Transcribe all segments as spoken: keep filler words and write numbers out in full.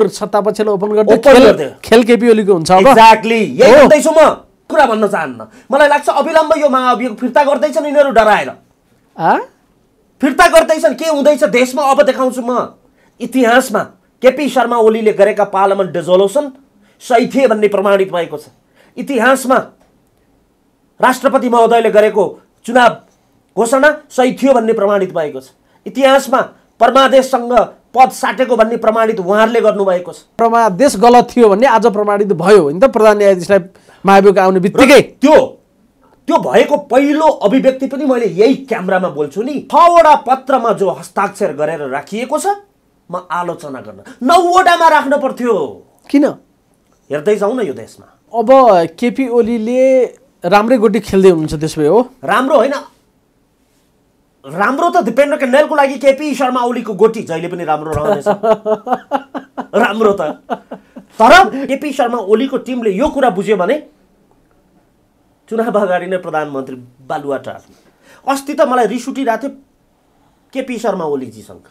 चोर सत्ता पक्षलाई ओपन गर्दै खेल खेल केपी ओलीको हुन्छ। अब एक्ज्याक्टली यही भन्दैछु म, कुरा भन्न चाहन्न। मलाई लाग्छ अविलम्ब यो महाअभियोग फिर्ता गर्दैछन् यिनीहरु डराएर। आ फिर्ता गर्दैछन्, के हुँदैछ देशमा अब देखाउँछु म। इतिहासमा केपी शर्मा ओलीले गरेका पार्लियामेन्ट डिजोल्युसन सही थिए भन्ने प्रमाणित भएको छ। इतिहासमा राष्ट्रपति महोदयले गरेको चुनाव घोषणा सही थियो भन्ने प्रमाणित भएको छ। इतिहासमा परमादेशसँग पद साटेको भन्ने प्रमाणित उहाँहरूले गर्नुभएको छ। परमादेश गलत थियो भन्ने आज प्रमाणित भयो होइन त, प्रधान न्यायाधीशलाई महाभियोग आउने बित्तिकै। त्यो त्यो भएको पहिलो अभिव्यक्ति पनि मैले यही क्यामेरामा बोल्छु नि। छवटा पत्रमा जो हस्ताक्षर गरेर राखिएको छ म आलोचना गर्न, नौवटामा राख्नु पर्थ्यो, किन? हेर्दै जाउँ न यो देशमा। अब केपी ओलीले राम्रै गोटी खेल्दै हुनुहुन्छ त्यसमै हो, राम्रो होइन? राम्रो त दिपेन्द्र कन्डेलको लागि केपी शर्मा ओलीको गोटी जहिले पनि राम्रो रहनेछ राम्रो त। तर केपी शर्मा ओलीको टिमले यो कुरा बुझ्यो भने चुनाव अगाडि नै प्रधानमन्त्री बालुवा टार्ने। अस्ति त मलाई रिस उठिरहेको थियो केपी शर्मा ओलीजीसँग,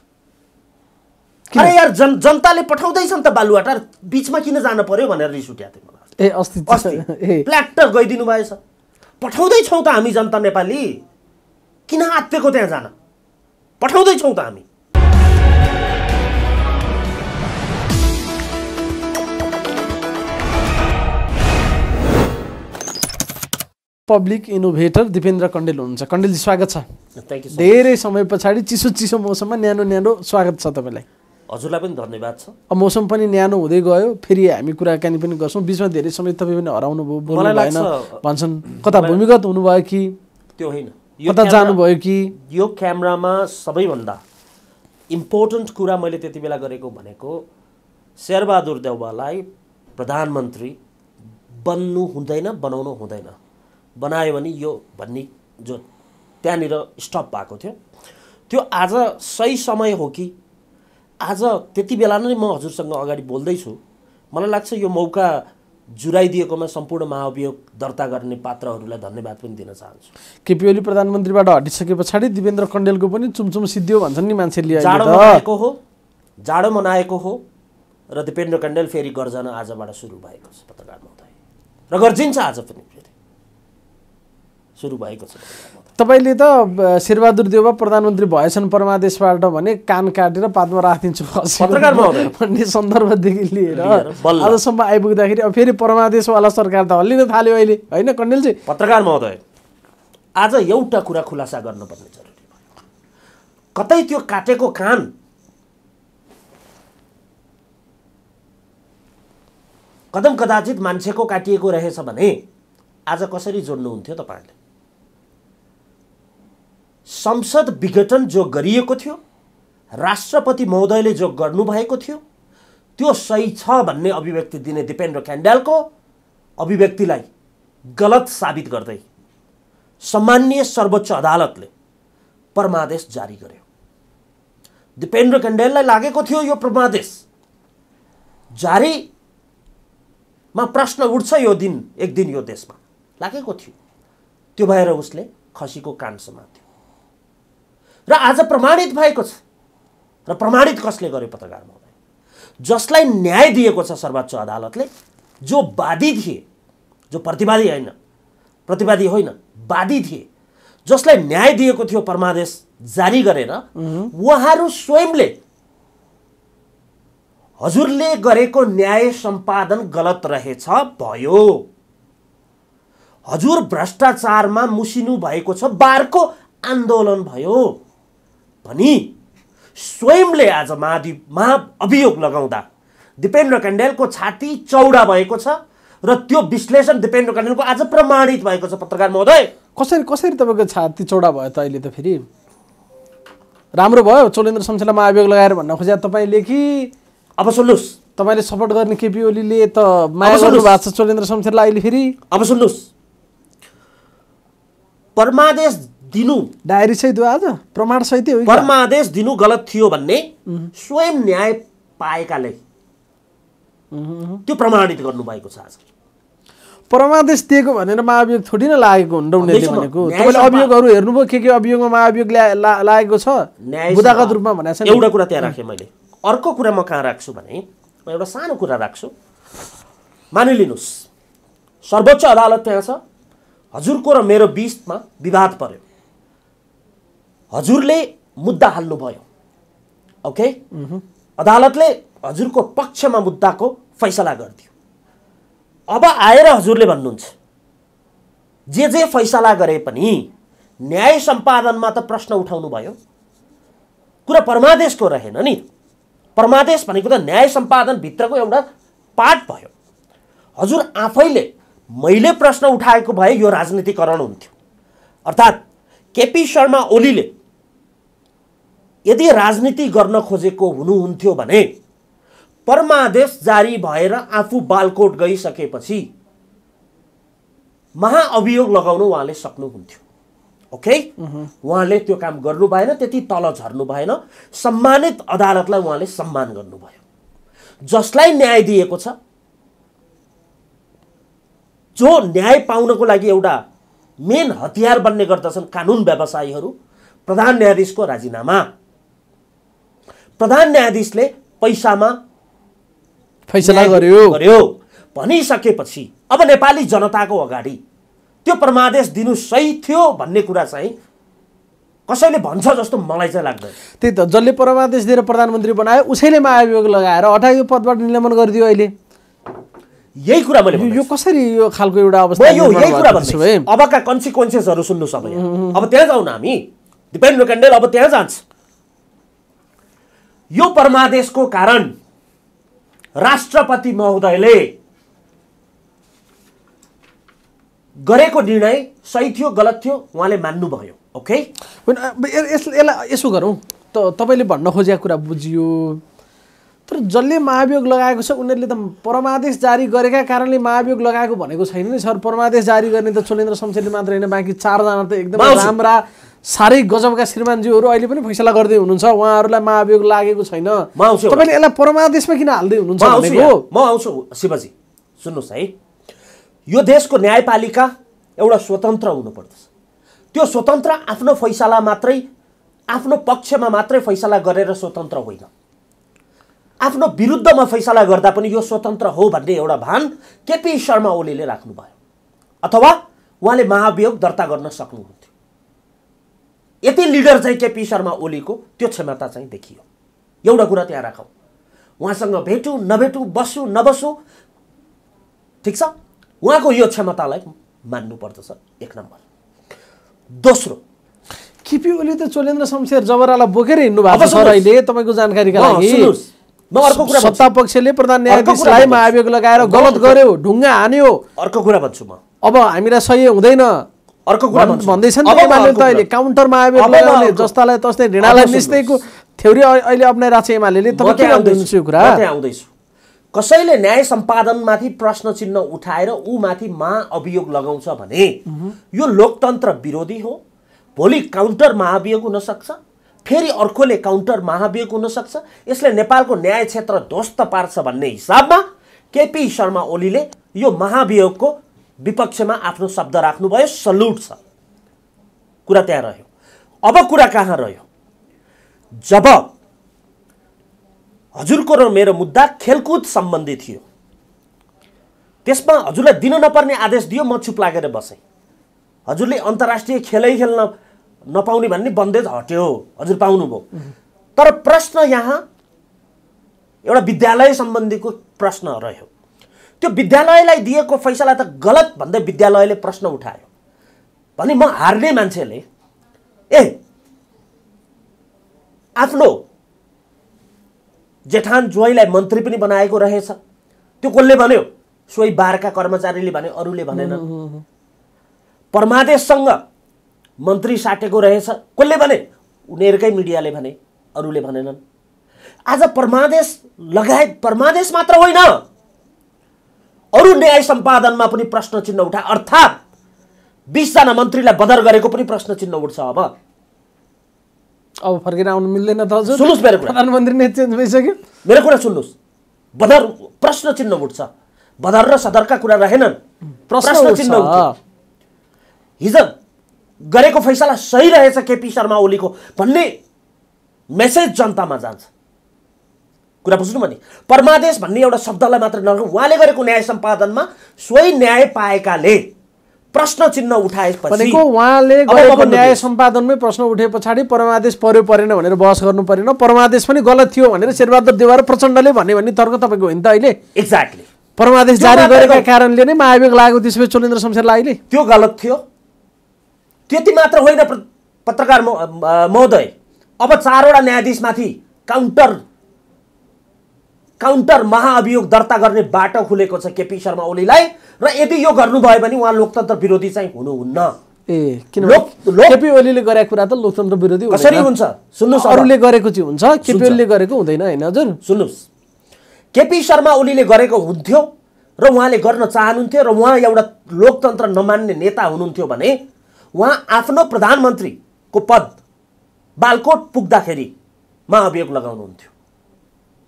अरे यार जन जनताले पठाउँदैछन् त बालुवा टार, बिचमा किन जानु पर्यो भनेर रिस उठ्याएको थियो मलाई। ए अस्ति अस्ति प्ल्याटर गइदिनु भएछ, पठाउँदैछौँ त हामी जनता नेपाली, किन आत्तिएको त्यहाँ जान, पठाउँदैछौँ त हामी। पब्लिक इनोभेटर दिपेन्द्र कन्डेल हुनुहुन्छ। कन्डेलजी स्वागत छ। Thank you. धेरै समय पछाडि चिसो चिसो मौसममा न्यानो न्यानो स्वागत छ तपाईँलाई। हजुरलाई पनि धन्यवाद छ। मौसम पनि न्यानो हुँदै गयो, फेरि हामी कुराकानी पनि गर्छौँ। बिचमा धेरै समय तपाईँ पनि हराउनु भयो, बोल्नु भएन भन्छन्, कता भूमिगत हुनुभयो कि त्यो होइन, कता जानुभयो कि? यो क्यामेरामा सबैभन्दा इम्पोर्टेन्ट कुरा मैले त्यति बेला गरेको भनेको शेरबहादुर देउवालाई प्रधानमन्त्री बन्नु हुँदैन, बनाउनु हुँदैन, बनायो भने यो भन्ने जो त्यहाँनिर स्टप भएको थियो त्यो आज सही समय हो कि? आज त्यति बेला नै म हजुरसँग अगाडि बोल्दैछु, मलाई लाग्छ यो मौका जुराइदिएकोमा सम्पूर्ण महाभियोग दर्ता गर्ने पात्रहरूलाई धन्यवाद पनि दिन चाहन्छु। केपी ओली प्रधानमन्त्रीबाट हटिसके पछाडि दिपेन्द्र कन्डेलको पनि चुमचुम सिद्धियो भन्छन् नि मान्छेले। जाडो मनाएको हो, जाडो मनाएको हो र दिपेन्द्र कन्डेल फेरि गर्जना आजबाट सुरु भएको छ पत्रकार महोदय, र गर्जिन्छ आज पनि फेरि सुरु भएको छ। तपाईँले त शेरबहादुर देउवा प्रधानमन्त्री भएछन् परमादेशबाट भने कान काटेर पातमा राखिदिन्छु भन्ने सन्दर्भदेखि लिएर आजसम्म आइपुग्दाखेरि अब फेरि परमादेशवाला सरकार त हल्लिन थाल्यो अहिले होइन कन्डेलजी? पत्रकार महोदय आज एउटा कुरा खुलासा गर्नुपर्ने जरुरी भयो। कतै त्यो काटेको कान कदम कदाचित मान्छेको काटिएको रहेछ भने आज कसरी जोड्नुहुन्थ्यो तपाईँले? संसद विघटन जो गरिएको थियो, राष्ट्रपति महोदयले जो गर्नुभएको थियो त्यो सही छ भन्ने अभिव्यक्ति दिने दिपेन्द्र कन्डेलको अभिव्यक्तिलाई गलत साबित गर्दै सम्माननीय सर्वोच्च अदालतले परमादेश जारी गर्यो। दिपेन्द्र कन्डेललाई लागेको थियो यो परमादेश जारीमा प्रश्न उठ्छ यो दिन एक दिन यो देशमा, लागेको थियो, त्यो भएर उसले खसीको कान समात्यो र आज प्रमाणित भएको छ। र प्रमाणित कसले गर्यो पत्रकार महोदय? जसलाई न्याय दिएको छ सर्वोच्च अदालतले, जो वादी थिए, जो प्रतिवादी होइन, प्रतिवादी होइन वादी थिए, जसलाई न्याय दिएको थियो परमादेश जारी गरेर, उहाँहरू स्वयंले हजुरले गरेको न्याय सम्पादन गलत रहेछ भयो, हजुर भ्रष्टाचारमा मुसिनु भएको छ, बारको आन्दोलन भयो भनी स्वयंले आज महाधि महाअभियोग लगाउँदा दिपेन्द्र कन्डेलको छाती चौडा भएको छ र त्यो विश्लेषण दिपेन्द्र कन्डेलको आज प्रमाणित भएको छ पत्रकार महोदय। कसरी कसरी तपाईँको छाती चौडा भयो त अहिले? त फेरि राम्रो भयो चोलेन्द्र शमशेरलाई महाअभियोग लगाएर भन्न खोजे तपाईँले कि अब सुन्नुहोस्, तपाईँले सपोर्ट गर्ने केपी ओलीले त माया गर्नु भएको छ चोलेन्द्र शमशेरलाई अहिले फेरि। अब सुन्नुहोस्, परमादेश दिनु डायरी सहित हो, आज प्रमाण सहित हो, परमादेश दिनु गलत थियो भन्ने स्वयं न्याय पाएकाले त्यो प्रमाणित गर्नुभएको छ। आज परमादेश दिएको भनेर महाअभियोग थोडी न लागेको हुन् उनीहरूले भनेको। तपाईँले अभियोगहरू हेर्नुभयो के के अभियोगमा महाअभियोग लागेको छ? बुदागत रूपमा भनेको छ। एउटा कुरा त्यहाँ राखेँ मैले, अर्को कुरा म कहाँ राख्छु भने म एउटा सानो कुरा राख्छु मानिलिनुस् सर्वोच्च अदालत त्यहाँ छ हजुरको र मेरो बीचमा विवाद पर्यो हजुरले मुद्दा हाल्नु भयो ओके अदालतले हजुरको पक्षमा मुद्दाको फैसला गर्दियो अब आएर हजुरले भन्नुहुन्छ जे जे फैसला गरे पनि न्याय सम्पादनमा त प्रश्न उठाउनु भयो कुरा परमादेशको रहेन नि परमादेश भनेको त न्याय सम्पादन भित्रको एउटा पार्ट भयो हजुर आफैले मैले प्रश्न उठाएको भए यो राजनीतिकरण हुन्थ्यो अर्थात् केपी शर्मा ओलीले यदि राजनीति गर्न खोजेको हुनुहुन्थ्यो भने परमादेश जारी भएर आफू बालकोट गइसकेपछि महाअभियोग लगाउन उहाँले सक्नुहुन्थ्यो ओके उहाँले त्यो काम गर्नु भएन त्यति तल झर्नु भएन सम्मानित अदालतलाई उहाँले सम्मान गर्नुभयो जसलाई न्याय दिएको छ जो न्याय पाउनको लागि एउटा मेन हतियार बन्ने गर्दछन् कानून व्यवसायीहरू प्रधान न्यायाधीशको राजीनामा प्रधान न्यायाधीशले पैसामा फैसला गर्यो गर्यो भनिसकेपछि अब नेपाली जनताको अगाडि त्यो परमादेश दिनु सही थियो भन्ने कुरा चाहिँ कसैले भन्छ जस्तो मलाई चाहिँ लाग्दैन त्यही त जसले परमादेश दिएर प्रधानमन्त्री बनायो उसैले महाभियोग लगाएर हटायो पदबाट निलम्बन गरिदियो अहिले यही कुरा मैले यो कसरी यो खालको एउटा अवस्था यो यही कुरा भन्छु है अबका कन्सिक्वेन्सेसहरु सुन्नु सबै अब त्यहाँ जाउँ न हामी दिपेन्द्र कण्डेल अब त्यहाँ जान्छ यो परमादेशको कारण राष्ट्रपति महोदयले गरेको निर्णय सही थियो गलत थियो उहाँले मान्नुभयो ओके यसलाई यसो गरौँ त तपाईले भन्न खोजेको कुरा बुझियो तर जसले महाभियोग लगाएको छ उनीहरूले त परमादेश जारी गरेका कारणले महाभियोग लगाएको भनेको छैन नि सर परमादेश जारी गर्ने त छोलेन्द्र शमशेरले मात्र हैन बाँकी चारजना त एकदम राम्रा सारै गजबका श्रीमानजीहरू अहिले पनि फैसला गर्दै हुनुहुन्छ उहाँहरूलाई महाभियोग लागेको छैन तपाईले यसलाई परमादेशमा किन हाल्दै हुनुहुन्छ भनेको म आउँछु शिवजी सुन्नुस् है यो देशको न्यायपालिका एउटा स्वतन्त्र हुनुपर्दछ त्यो स्वतन्त्र आफ्नो फैसला मात्रै आफ्नो पक्षमा मात्रै फैसला गरेर स्वतन्त्र होइन आफ्नो विरुद्धमा फैसला गर्दा पनि यो स्वतन्त्र हो भन्ने एउटा भान केपी शर्मा ओलीले राख्नु भयो अथवा उहाँले महाभियोग दर्ता गर्न सक्नुहुन्थ्यो यति लिडर चाहिँ केपी शर्मा ओलीको त्यो क्षमता चाहिँ देखियो एउटा कुरा त्यहाँ राखौँ उहाँसँग भेटौँ नभेटौँ बसौँ नबसौँ ठीक छ उहाँको यो क्षमतालाई मान्नु पर्दछ एक नम्बर दोस्रो केपी ओली त चोलेन्द्र शमशेर जबरालाई बोकेर हिँड्नु भएको छ अहिले तपाईँको जानकारीका लागि म अर्को कुरा सत्ता पक्षले प्रधान न्यायाधीशलाई महाभियोग लगाएर गलत गर्यो ढुङ्गा हान्यो अर्को कुरा भन्छु म अब हामीलाई सही हुँदैन अर्को कुरा भन्दै छन् नि मान्नु त अहिले काउन्टर महाभियोग लगाउने जस्तालाई तस्तै ढिडालाई मिस्दैको थ्योरी अहिले अप्नाइरहेको छ एमालेले त के आउँदैछ यो कुरा त्यहाँ आउँदैछ कसैले न्याय सम्पादनमाथि प्रश्न चिन्ह उठाएर ऊ माथि महाअभियोग लगाउँछ भने यो लोकतन्त्र विरोधी हो भोलि काउन्टर महाभियोग हुन सक्छ फेरि अर्कोले काउन्टर महाभियोग हुन सक्छ यसले नेपालको न्याय क्षेत्र ध्वस्त पार्छ भन्ने हिसाबमा केपी शर्मा ओलीले यो महाभियोगको विपक्षमा आफ्नो शब्द राख्नुभयो सल्युट छ कुरा त्यहाँ रह्यो अब कुरा कहाँ रह्यो जब हजुरको र मेरो मुद्दा खेलकुद सम्बन्धी थियो त्यसमा हजुरले दिन नपर्ने आदेश दियो म चुप लागेर बसे हजुरले अन्तर्राष्ट्रिय खेलै खेल्न नपाउने भन्ने बन्देज हट्यो हजुर पाउनुभयो तर प्रश्न यहाँ एउटा विद्यालय सम्बन्धीको प्रश्न रह्यो त्यो विद्यालयलाई दिएको फैसला त गलत भन्दै विद्यालयले प्रश्न उठायो भने म हार्ने मान्छेले ए आफ्नो जेठान ज्वाइँलाई मन्त्री पनि बनाएको रहेछ त्यो कसले भन्यो सोही बारका कर्मचारीले भने अरूले भनेन परमादेशसँग मन्त्री साटेको रहेछ कसले भने उनीहरूकै मिडियाले भने अरूले भनेनन् आज परमादेश लगायत परमादेश मात्र होइन अरू न्याय सम्पादनमा पनि प्रश्न चिन्ह उठा अर्थात् बीस जना मन्त्रीलाई बदर गरेको पनि प्रश्न चिन्ह उठ्छ अब अब फर्केर आउनु मिल्दैन त हजुर सुन्नुस् मेरो कुरा प्रधानमन्त्री नै चेन्ज भइसक्यो मेरो कुरा सुन्नुस् बदर प्रश्न चिन्ह उठ्छ बदर र सदरका कुरा रहेनन् प्रश्न चिन्ह हिजो गरेको फैसला सही रहेछ केपी शर्मा ओलीको भन्ने मेसेज जनतामा जान्छ कुरा बुझ्नु भनी परमादेश भन्ने एउटा शब्दलाई मात्र नगर्नु उहाँले गरेको न्याय सम्पादनमा सोही न्याय पाएकाले प्रश्न चिन्ह उठाएपछि भनेको उहाँले गरेको न्याय सम्पादनमै प्रश्न उठेपछि परमादेश पर्यो परेन भनेर बहस गर्नु परेन परमादेश पनि गलत थियो भनेर शेरबहादुर देवार प्रचण्डले भन्ने भन्ने तर्क तपाईको हो नि त अहिले एक्ज्याक्टली परमादेश जारी गरेका कारणले नै महाभियोग लागेको त्यसबे चोलेन्द्र शमशेरलाई अहिले त्यो गलत थियो त्यति मात्र होइन पत्रकार महोदय अब चारवटा न्यायाधीशमाथि काउन्टर काउन्टर महाअभियोग दर्ता गर्ने बाटो खुलेको छ केपी शर्मा ओलीलाई र यदि यो गर्नु भयो भने उहाँ लोकतन्त्र विरोधी चाहिँ हुनुहुन्न ए किन केपी ओलीले गरेको कुरा त लोकतन्त्र विरोधी हो कसरी हुन्छ सुन्नुस् अरूले गरेको चाहिँ हुन्छ केपी ओलीले गरेको हुँदैन हैन हजुर सुन्नुस् केपी शर्मा ओलीले गरेको हुन्थ्यो र उहाँले गर्न चाहनुहुन्थ्यो र उहाँ एउटा लोकतन्त्र नमान्ने नेता हुनुहुन्थ्यो भने उहाँ आफ्नो प्रधानमन्त्रीको पद बालकोट पुग्दाखेरि महाअभियोग लगाउनुहुन्थ्यो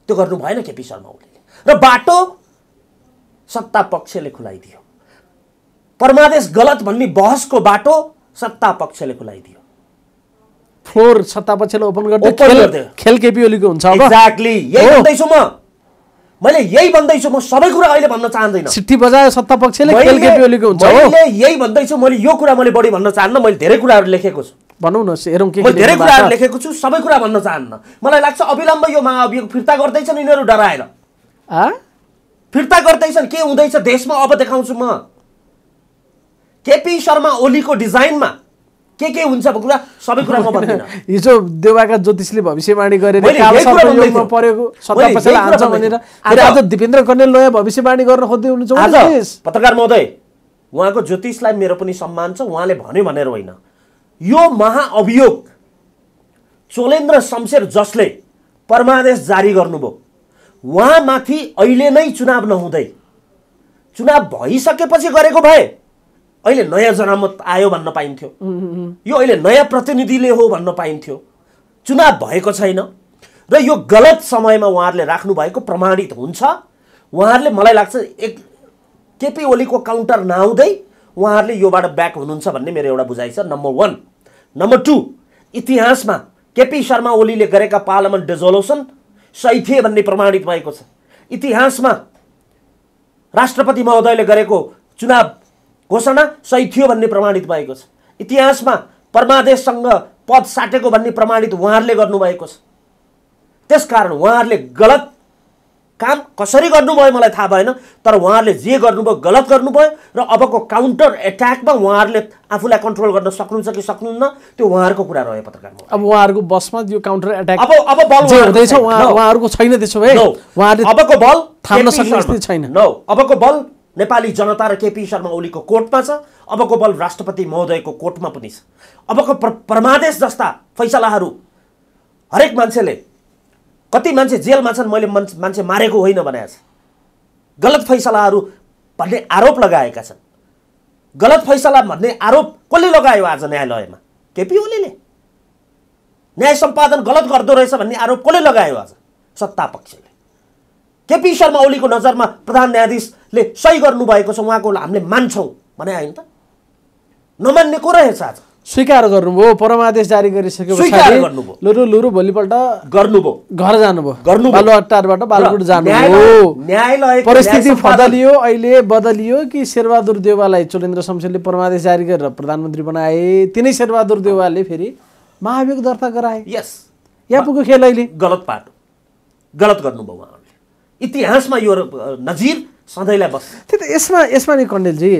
त्यो गर्नु भएन केपी शर्मा ओलीले र बाटो सत्ता पक्षले खुलाइदियो परमादेश गलत भन्ने बहसको बाटो सत्ता पक्षले खुलाइदियो फ्लोर सत्ता पक्षले ओपन गर्दै खेल खेल केपी ओलीको हुन्छ अब एक्ज्याक्टली यही भन्दैछु म मैले यही भन्दैछु म सबै कुरा अहिले भन्न चाहदिन सिट्टी बजायो सत्ता पक्षले खेल केपी ओलीको हुन्छ हो मैले यही भन्दैछु मैले यो कुरा मैले बढी भन्न चाहन्न मैले धेरै कुराहरु लेखेको छु भनौं न हेरौं के मैले धेरै कुरा लेखेको छु सबै कुरा भन्न चाहन्न मलाई लाग्छ अविलम्ब यो महाअभियोग फिर्ता गर्दैछन् यिनीहरु डराएर आ फिर्ता गर्दैछन् के हुँदैछ देशमा अब देखाउँछु म केपी शर्मा ओलीको डिजाइनमा के के हुन्छ कुरा सबै कुरा म भन्दिन हिजो देवाका ज्योतिषले भविष्यवाणी गरेर कालसर्पयोगमा परेको सत्ता पछिल्ला आउँछ भनेर आज दिपेन्द्र कनेल लोया भविष्यवाणी गर्न खोज्दै हुनुहुन्छ आज पत्रकार महोदय उहाँको ज्योतिषलाई मेरो पनि सम्मान छ उहाँले भन्यो भनेर होइन यो महाअभियोग चोलेन्द्र शमशेर जसले परमादेश जारी गर्नुभयो उहाँमाथि अहिले नै चुनाव नहुँदै चुनाव भइसकेपछि गरेको भए अहिले नयाँ जनमत आयो भन्न पाइन्थ्यो यो अहिले नयाँ प्रतिनिधिले हो भन्न पाइन्थ्यो चुनाव भएको छैन र यो गलत समयमा उहाँहरूले राख्नु भएको प्रमाणित हुन्छ उहाँहरूले मलाई लाग्छ एक केपी ओलीको काउन्टर नहुँदै उहाँहरूले योबाट ब्याक हुनुहुन्छ भन्ने मेरो एउटा बुझाइ छ नम्बर वन नम्बर टू इतिहासमा केपी शर्मा ओलीले गरेका पार्लियामेन्ट डिजोल्युसन सही थिए भन्ने प्रमाणित भएको छ इतिहासमा राष्ट्रपति महोदयले गरेको चुनाव घोषणा सही थियो भन्ने प्रमाणित भएको छ इतिहासमा परमादेशसँग पद साटेको भन्ने प्रमाणित उहाँहरूले गर्नुभएको छ त्यसकारण उहाँहरूले गलत काम कसरी गर्नुभयो मलाई थाहा भएन तर उहाँहरूले जे गर्नुभयो गलत गर्नुभयो र अबको काउन्टर एट्याकमा उहाँहरूले आफूलाई कन्ट्रोल गर्न सक्नुहुन्छ कि सक्नुहुन्न त्यो उहाँहरूको कुरा रह्यो पत्रकार अब उहाँहरूको बसमा यो काउन्टर एट्याक अब अब बल हुँदैछ उहाँहरूको छैन त्यसो भए उहाँहरूले अबको बल थाम्न सक्ने स्थिति छैन नो अबको बल नेपाली जनता र केपी शर्मा ओलीको कोर्टमा छ अबको बल राष्ट्रपति महोदयको कोर्टमा पनि छ अबको परमादेश जस्ता फैसलाहरू हरेक मान्छेले कति मान्छे जेलमा छन् मैले मान्छे मारेको होइन भनेको छ गलत फैसलाहरू भन्ने आरोप लगाएका छन् गलत फैसला भन्ने आरोप कसले लगायो आज न्यायालयमा केपी ओलीले न्याय सम्पादन गलत गर्दो रहेछ भन्ने आरोप कसले लगायो आज सत्ता पक्षले केपी शर्मा ओलीको नजरमा प्रधान न्यायाधीशले सही गर्नुभएको छ उहाँको हामीले मान्छौँ भने होइन त नमान्ने को रहेछ आज स्वीकार गर्नुभयो परमादेश जारी गरिसकेपछि स्वीकार गर्नुभयो लुरु लुरु भोलिपल्ट गर्नुभयो घर जानुभयो गर्नुभयो बालुवाटारबाट बालकोट जानुभयो न्यायालय परिस्थिति बदलियो अहिले बदलियो कि शेरबहादुर देउवालाई चोलेन्द्र शमशेरले परमादेश जारी गरेर प्रधानमन्त्री बनाए तिनै शेरबहादुर देउवाले फेरि महाभियोग दर्ता गराए यस यहाँ पुग्यो खेल अहिले गलत बाटो गलत गर्नुभयो उहाँले इतिहासमा यो नजिर सधैँलाई बस त्यही त यसमा यसमा नि कण्डेलजी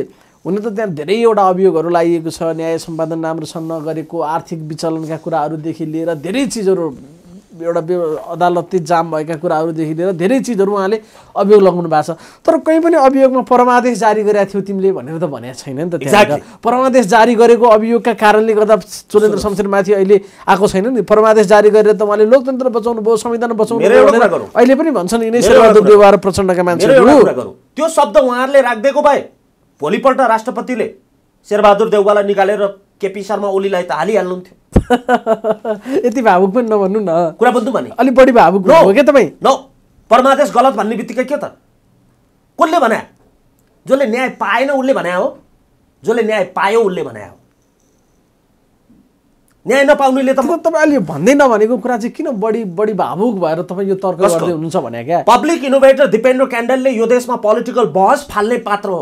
हुन त त्यहाँ धेरैवटा अभियोगहरू लगाइएको छ न्याय सम्पादन राम्रोसँग नगरेको आर्थिक विचलनका कुराहरूदेखि लिएर धेरै चिजहरू एउटा अदालती जाम भएका कुराहरूदेखि लिएर धेरै चिजहरू उहाँले अभियोग लगाउनु भएको छ तर कहीँ पनि अभियोगमा परमादेश जारी गरेका थियौ तिमीले भनेर त भनेको छैन नि त त्यहाँ परमादेश जारी गरेको अभियोगका कारणले गर्दा चोलेन्द्र शमशेरमाथि अहिले आएको छैन नि परमादेश जारी गरेर त उहाँले लोकतन्त्र बचाउनु भयो संविधान बचाउनु भयो अहिले पनि भन्छन् यिनै शेरबहादुर देउवा र प्रचण्डका मान्छेहरू त्यो शब्द उहाँहरूले राखिदिएको भए भोलिपल्ट राष्ट्रपतिले शेरबहादुर देउवालाई निकालेर केपी शर्मा ओलीलाई त हालिहाल्नुहुन्थ्यो यति भावुक पनि नभन्नु न कुरा बुझ्नु भने अलि बढी भावुक हो के तपाईँ न परमादेश गलत भन्ने बित्तिकै के त कसले भन्या जसले न्याय पाएन उसले भन्या हो जसले न्याय पायो उसले भन्या हो न्याय नपाउनुले त तपाईले भन्दै नभनेको कुरा चाहिँ किन बढी बढी भावुक भएर तपाई यो तर्क गर्दै हुनुहुन्छ भने क्या पब्लिक इनोभेटर दिपेन्द्र क्यान्डलले यो देशमा पोलिटिकल बहस फाल्ने पात्र हो,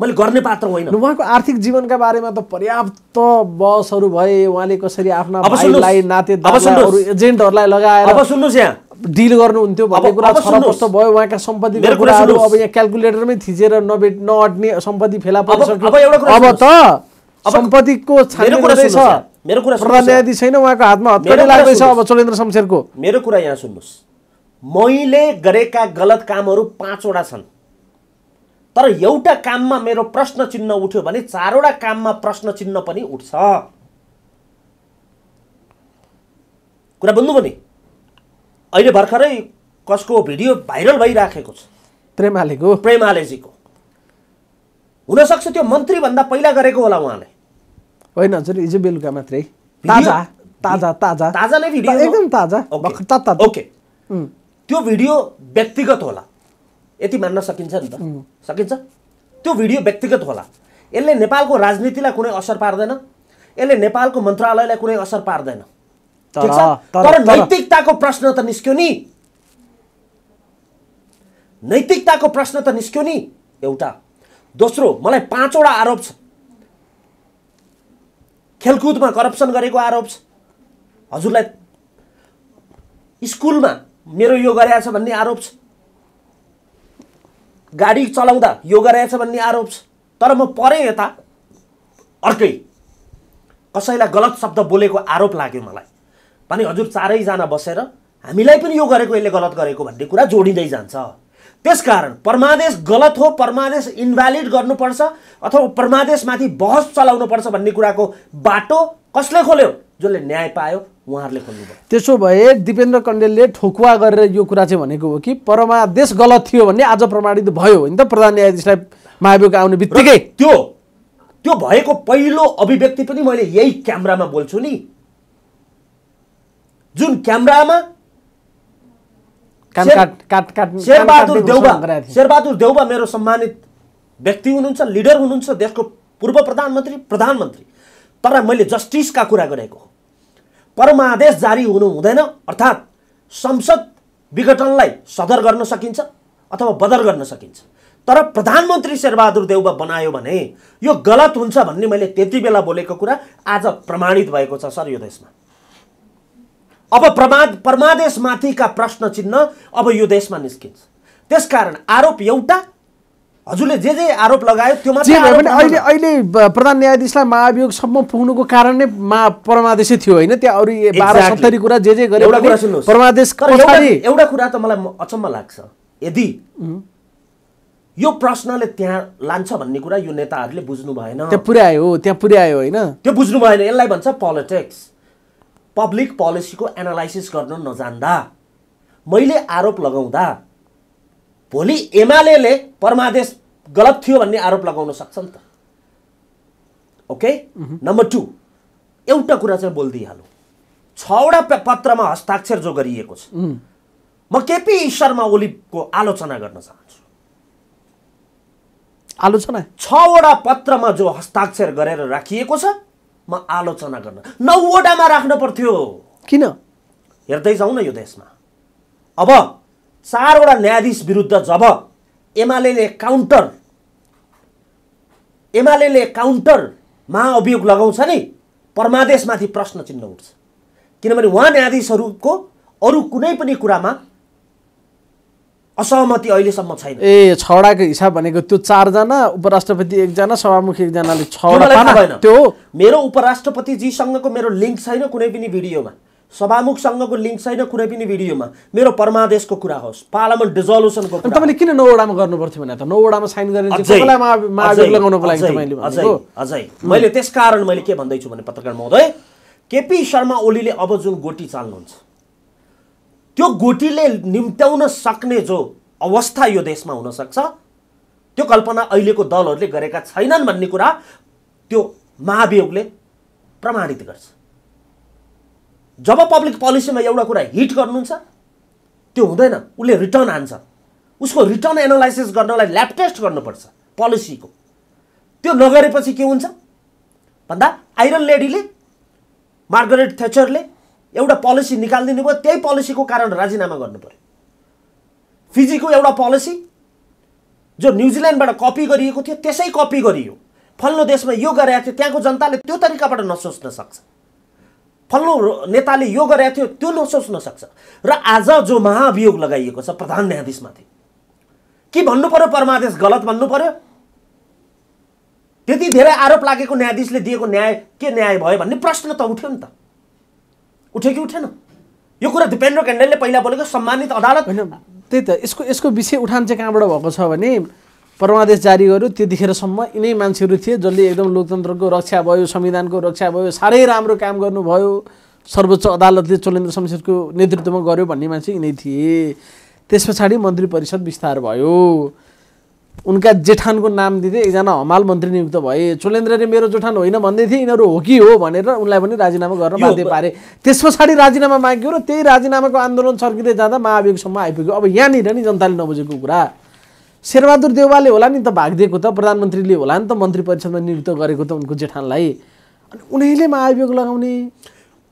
मैले गर्ने पात्र होइन। उहाँको आर्थिक जीवनका बारेमा त पर्याप्त बहसहरू भए, उहाँले कसरी आफ्ना भाइलाई नातेदारहरू एजेन्टहरूलाई लगाएर अब सुन्नुस् यहाँ डील गर्नुहुन्थ्यो भन्ने कुरा छरपष्ट भयो। उहाँका सम्पत्ति अब यहाँ क्याल्कुलेटरमै थिचेर नबेट नअट्ने सम्पत्ति फेला परिसक्यो। अब त सम्पत्तिको छानबिन गर्दै छ। मेरो कुरा सुन्नुस्, न्यायाधीश छैन, उहाँको हातमा हत्यारै लाग्दै छ अब चोलेन्द्र शमशेरको। मेरो कुरा यहाँ सुन्नुस्, मैले गरेका गलत कामहरू पाँचवटा छन्, तर एउटा काममा मेरो प्रश्न चिन्ह उठ्यो भने चारवटा काममा प्रश्न चिन्ह पनि उठ्छ। कुरा बुझ्नु भने अहिले भर्खरै कसको भिडियो भाइरल भइराखेको छ, प्रेमालेको प्रेमालेजीको। हुनसक्छ त्यो मन्त्रीभन्दा पहिला गरेको होला उहाँले, होइन हजुर हिजो बेलुका मात्रै ताजा ताजा ताजा ताजा नै भिडियो, एकदम ताजा भर्खर। ओके, त्यो भिडियो व्यक्तिगत होला, यति मान्न सकिन्छ नि त, सकिन्छ। त्यो भिडियो व्यक्तिगत होला, यसले नेपालको राजनीतिलाई कुनै असर पार्दैन, यसले नेपालको मन्त्रालयलाई कुनै असर पार्दैन, ठिक छ। तर नैतिकताको प्रश्न त निस्क्यो नि, नैतिकताको प्रश्न त निस्क्यो नि एउटा। दोस्रो, मलाई पाँचवटा आरोप छ, खेलकुदमा करप्सन गरेको आरोप छ हजुरलाई, स्कुलमा मेरो यो गरेछ भन्ने आरोप छ, गाडी चलाउँदा यो गरेछ भन्ने आरोप छ। तर म परे यता अर्कै कसैलाई गलत शब्द बोलेको आरोप लाग्यो मलाई भने हजुर चारैजना बसेर हामीलाई पनि यो गरेको यसले गलत गरेको भन्ने कुरा जोडिँदै जान्छ। त्यसकारण परमादेश गलत हो, परमादेश इन्भ्यालिड गर्नुपर्छ अथवा परमादेशमाथि बहस चलाउनुपर्छ भन्ने कुराको बाटो कसले खोल्यो? जसले न्याय पायो उहाँहरूले खोल्नुभयो। त्यसो भए दिपेन्द्र कण्डेलले ठोकुवा गरेर यो कुरा चाहिँ भनेको हो कि परमादेश गलत थियो भन्ने आज प्रमाणित भयो नि त प्रधान न्यायाधीशलाई महाभियोग आउने बित्तिकै। त्यो त्यो भएको पहिलो अभिव्यक्ति पनि मैले यही क्यामेरामा बोल्छु नि, जुन क्यामेरामा शेरबहादुर देउवा शेरबहादुर देउवा मेरो सम्मानित व्यक्ति हुनुहुन्छ, लिडर हुनुहुन्छ, देशको पूर्व प्रधानमन्त्री प्रधानमन्त्री तर मैले जस्टिसका कुरा गरेको, परमादेश जारी हुनु हुँदैन अर्थात् संसद विघटनलाई सदर गर्न सकिन्छ अथवा बदर गर्न सकिन्छ, तर प्रधानमन्त्री शेरबहादुर देउवा बनायो भने यो गलत हुन्छ भन्ने मैले त्यति बेला बोलेको कुरा आज प्रमाणित भएको छ सर यो देशमा। अब प्रमाद परमादेशमाथिका प्रश्न चिन्ह अब यो देशमा निस्किन्छ। त्यसकारण आरोप एउटा, हजुरले जे जे आरोप लगायो त्यो मात्रै होइन। अहिले अहिले प्रधान न्यायाधीशलाई महाभियोगसम्म पुग्नुको कारण नै परमादेशै थियो होइन, त्यहाँ अरू बाह्र सत्तरी कुरा जे जे गरेको। एउटा कुरा सुन्नुहोस्, परमादेश पछाडि एउटा कुरा त मलाई अचम्म लाग्छ, यदि यो प्रश्नले त्यहाँ लान्छ भन्ने कुरा यो नेताहरूले बुझ्नु भएन, त्यहाँ पुर्यायो त्यहाँ पुर्यायो होइन, त्यो बुझ्नु भएन। यसलाई भन्छ पोलिटिक्स, पब्लिक पोलिसीको एनालाइसिस गर्न नजान्दा। मैले आरोप लगाउँदा भोलि एमालेले परमादेश गलत थियो भन्ने आरोप लगाउन सक्छ नि त। ओके, नम्बर टू, एउटा कुरा चाहिँ बोलिदिइहालौँ, छवटा पत्रमा हस्ताक्षर जो गरिएको छ, म केपी शर्मा ओलीको आलोचना गर्न चाहन्छु। आलोचना छवटा पत्रमा जो हस्ताक्षर गरेर राखिएको छ म आलोचना गर्न, नौवटामा राख्नु पर्थ्यो, किन? हेर्दै जाउँ न यो देशमा। अब चारवटा न्यायाधीश विरुद्ध जब एमाले काउन्टर एमाले काउन्टर महाअभियोग लगाउँछ नि, परमादेशमाथि प्रश्न चिन्ह उठ्छ, किनभने उहाँ न्यायाधीशहरूको अरू कुनै पनि कुरामा असहमति अहिलेसम्म छैन। ए छवटाको हिसाब भनेको त्यो चारजना उपराष्ट्रपति एकजना सभामुख एकजनाले छवटा, त्यो मेरो उपराष्ट्रपतिजीसँगको मेरो लिङ्क छैन कुनै पनि भिडियोमा, सभामुखसँगको लिङ्क छैन कुनै पनि भिडियोमा, मेरो परमादेशको कुरा होस्, पार्लियामेन्ट डिजोल्युसनको कुरा। तपाईँले किन नौवटामा गर्नुपर्थ्यो भने त नौवटामा साइन गरेर महाभियोग लगाउनको लागि तपाईँले भनेको? अझै मैले त्यसकारण मैले के भन्दैछु भने पत्रकार महोदय, केपी शर्मा ओलीले अब जुन गोटी चाल्नुहुन्छ त्यो गोटीले निम्त्याउन सक्ने जो अवस्था यो देशमा हुनसक्छ त्यो कल्पना अहिलेको दलहरूले गरेका छैनन् भन्ने कुरा त्यो महाभियोगले प्रमाणित गर्छ। जब पब्लिक पोलिसीमा एउटा कुरा हिट गर्नुहुन्छ त्यो हुँदैन, उसले रिटर्न हान्छ, उसको रिटर्न एनालाइसिस गर्नलाई ल्याब टेस्ट गर्नुपर्छ पोलिसीको, त्यो नगरेपछि के हुन्छ भन्दा आइरन लेडीले मार्गरेट थैचरले एउटा पोलिसी निकाल्दिनु भयो, त्यही पोलिसीको कारण राजीनामा गर्नु पर्यो। फिजीको एउटा पोलिसी जो न्युजिल्यान्डबाट कपी गरिएको थियो त्यसै कपी गरियो। फल्लो देशमा यो गरेको थियो, त्यहाँको जनताले त्यो तरिकाबाट नसोच्न सक्छ, फल्लो नेताले यो गरेको थियो त्यो नसोच्न सक्छ। र आज जो महाभियोग लगाइएको छ प्रधान न्यायाधीशमाथि, के भन्नु पर्यो? परमादेश गलत भन्नु पर्यो। त्यति धेरै आरोप लागेको न्यायाधीशले दिएको न्याय के न्याय भयो भन्ने प्रश्न त उठ्यो नि त। उठ्यो कि उठेन? यो कुरा दिपेन्द्र केण्डेलले पहिला बोलेको सम्मानित अदालत त्यही त। यसको यसको विषय उठान चाहिँ कहाँबाट भएको छ भने परमादेश जारी गर्यो त्यतिखेरसम्म यिनै मान्छेहरू थिए जसले एकदम लोकतन्त्रको रक्षा भयो, संविधानको रक्षा भयो, साह्रै राम्रो काम गर्नुभयो, सर्वोच्च अदालतले चोलेन्द्र शमशेरको नेतृत्वमा गर्यो भन्ने मान्छे यिनै थिए। त्यस पछाडि मन्त्री परिषद विस्तार भयो, उनका जेठानको नाम दिँदै एकजना हमाल मन्त्री नियुक्त भए। चोलेन्द्रले मेरो जेठान होइन भन्दै थिए, यिनीहरू हो कि हो भनेर उनलाई पनि राजीनामा गर्न बाध्य पारे। त्यस पछाडि राजीनामा माग्यो र त्यही राजीनामाको आन्दोलन छर्किँदै जाँदा महाभियोगसम्म आइपुग्यो। अब यहाँनिर नि जनताले नबुझेको कुरा, शेरबहादुर देउवाले होला नि त भागिदिएको, त प्रधानमन्त्रीले होला नि त मन्त्री परिषदमा नियुक्त गरेको त उनको जेठानलाई, अनि उनीले महाभियोग लगाउने।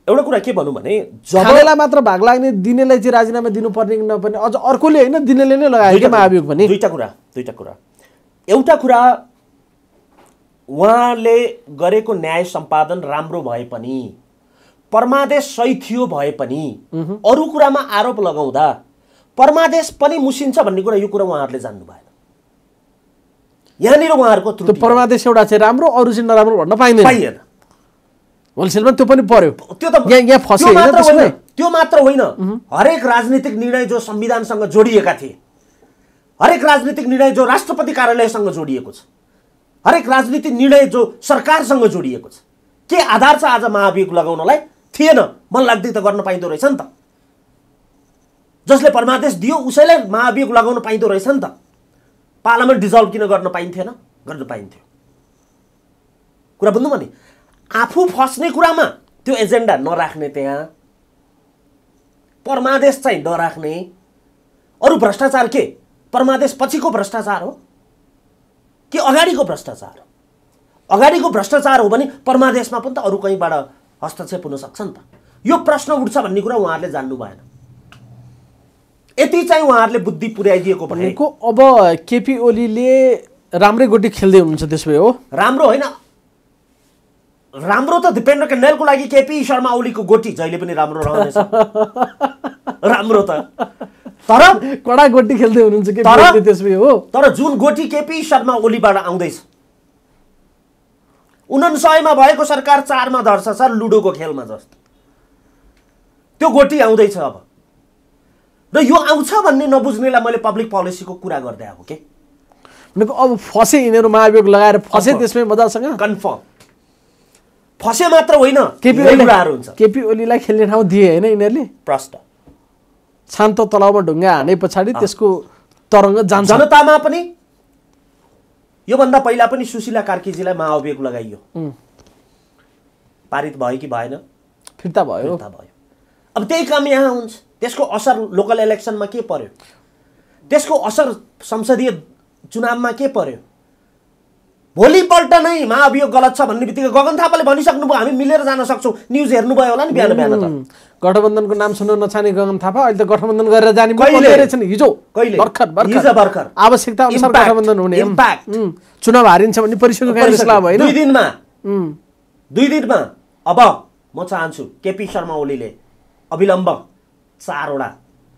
एउटा कुरा के भनौँ भने जबलाई मात्र भाग लाग्ने दिनेलाई चाहिँ राजीनामा दिनुपर्ने नपर्ने, अझ अर्कोले होइन दिनेले नै लगाएको महाभियोग भने दुईटा कुरा दुईटा कुरा एउटा कुरा उहाँले गरेको न्याय सम्पादन राम्रो भए पनि, परमादेश सही थियो भए पनि, अरू कुरामा आरोप लगाउँदा परमादेश पनि मुसिन्छ भन्ने कुरा, यो कुरा उहाँहरूले जान्नु भएन। यहाँनिर उहाँहरूको त्रुटि, परमादेश एउटा चाहिँ राम्रो अरू चाहिँ नराम्रो भन्न पाइँदैन। होलसेलमा त्यो पनि पर्यो, त्यो त यहाँ फसे होइन। त्यो मात्र होइन, हरेक राजनीतिक निर्णय जो संविधानसँग जोडिएका थिए, हरेक राजनीतिक निर्णय जो राष्ट्रपति कार्यालयसँग जोडिएको छ, हरेक राजनीतिक निर्णय जो सरकारसँग जोडिएको छ, के आधार छ आज महाभियोग लगाउनलाई? थिएन। मन लाग्दै त गर्न पाइँदो रहेछ नि त। जसले परमादेश दियो उसैलाई महाभियोग लगाउन पाइँदो रहेछ नि त। पार्लियामेन्ट डिजल्भ किन गर्न पाइन्थेन? गर्न पाइन्थ्यो। कुरा बुझ्नु भने आफू फस्ने कुरामा त्यो एजेन्डा नराख्ने, त्यहाँ परमादेश चाहिँ नराख्ने। अरू भ्रष्टाचार के परमादेश पछिको भ्रष्टाचार हो कि अगाडिको भ्रष्टाचार हो? अगाडिको भ्रष्टाचार हो भने परमादेशमा पनि त अरू कहीँबाट हस्तक्षेप हुन सक्छ नि त। यो प्रश्न उठ्छ भन्ने कुरा उहाँहरूले जान्नु भएन। यति चाहिँ उहाँहरूले बुद्धि पुर्याइदिएको भनेको। अब केपी ओलीले राम्रै गोटी खेल्दै हुनुहुन्छ त्यसो भए हो, राम्रो होइन? राम्रो त दिपेन्द्र केण्डेलको लागि केपी शर्मा ओलीको गोटी जहिले पनि राम्रो रहनेछ। राम्रो त, तर कडा गोटी खेल्दै हुनुहुन्छ के त्यसले त्यसमै हो। तर जुन गोटी केपी शर्मा ओलीबाट आउँदैछ, उन्नाइसमा भएको सरकार चारमा धर्छ सर, लुडोको खेलमा जस्तो त्यो गोटी आउँदैछ। अब र यो आउँछ भन्ने नबुझ्नेलाई मैले पब्लिक पोलिसीको कुरा गर्दै आएको के भनेको। अब फसे यिनीहरू महाभियोग लगाएर फसे, त्यसमै मजासँग कन्फर्म फसे मात्र होइन, केपी ओलीहरू हुन्छ। केपी ओलीलाई खेल्ने ठाउँ दिए होइन यिनीहरूले, प्रष्ट शान्त तलाउमा ढुङ्गा हाने पछाडि त्यसको तरङ्ग जान्छ। जनतामा पनि योभन्दा पहिला पनि सुशीला कार्कीजीलाई महाभियोग लगाइयो, पारित भयो कि भएन? फिर्ता भयो। अब त्यही काम यहाँ हुन्छ, त्यसको असर लोकल इलेक्सनमा के पर्यो? त्यसको असर संसदीय चुनावमा के पर्यो? भोलिपल्ट नै महाभियोग गलत छ भन्ने बित्तिकै गगन थापाले भनिसक्नुभयो, हामी मिलेर जान सक्छौँ। न्युज हेर्नुभयो होला नि बिहान बिहान त, गठबन्धनको नाम सुन्न नचाहने गगन थापा अहिले त गठबन्धन गरेर जाने छन्। हिजो भर्खर भर्खर आवश्यकता अनुसार गठबन्धन हुने, चुनाव हारिन्छ भन्ने परिषदको फैसला भयो दुई दिनमा दुई दिनमा अब म चाहन्छु केपी शर्मा ओलीले अविलम्ब चारवटा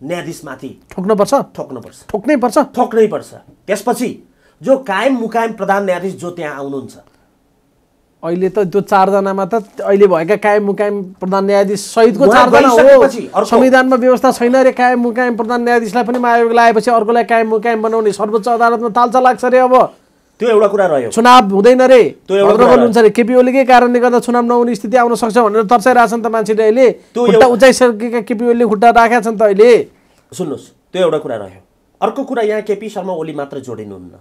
न्यायाधीशमाथि ठोक्नुपर्छ ठोक्नुपर्छ ठोक्नै पर्छ ठोक्नै पर्छ। त्यसपछि जो कायम मुकायम प्रधान न्यायाधीश जो त्यहाँ आउनुहुन्छ, अहिले त त्यो चारजनामा त अहिले भएका कायम मुकायम प्रधान न्यायाधीश सहितको चारजना हो। संविधानमा व्यवस्था छैन रे कायम मुकायम प्रधान न्यायाधीशलाई पनि महाभियोग लगाएपछि अर्कोलाई कायम मुकायम बनाउने, सर्वोच्च अदालतमा तालचा लाग्छ रे। अब त्यो एउटा कुरा रह्यो, चुनाव हुँदैन रे, भद्रगोल हुन्छ रे। केपी ओलीकै कारणले गर्दा चुनाव नहुने स्थिति आउन सक्छ भनेर तर्साइरहेछन् त मान्छेले। अहिले खुट्टा उचाइसकेका केपी ओलीले खुट्टा राखेका छन् त अहिले। सुन्नुहोस्, त्यो एउटा कुरा रह्यो। अर्को कुरा यहाँ केपी शर्मा ओली मात्र जोडिनुहुन्न,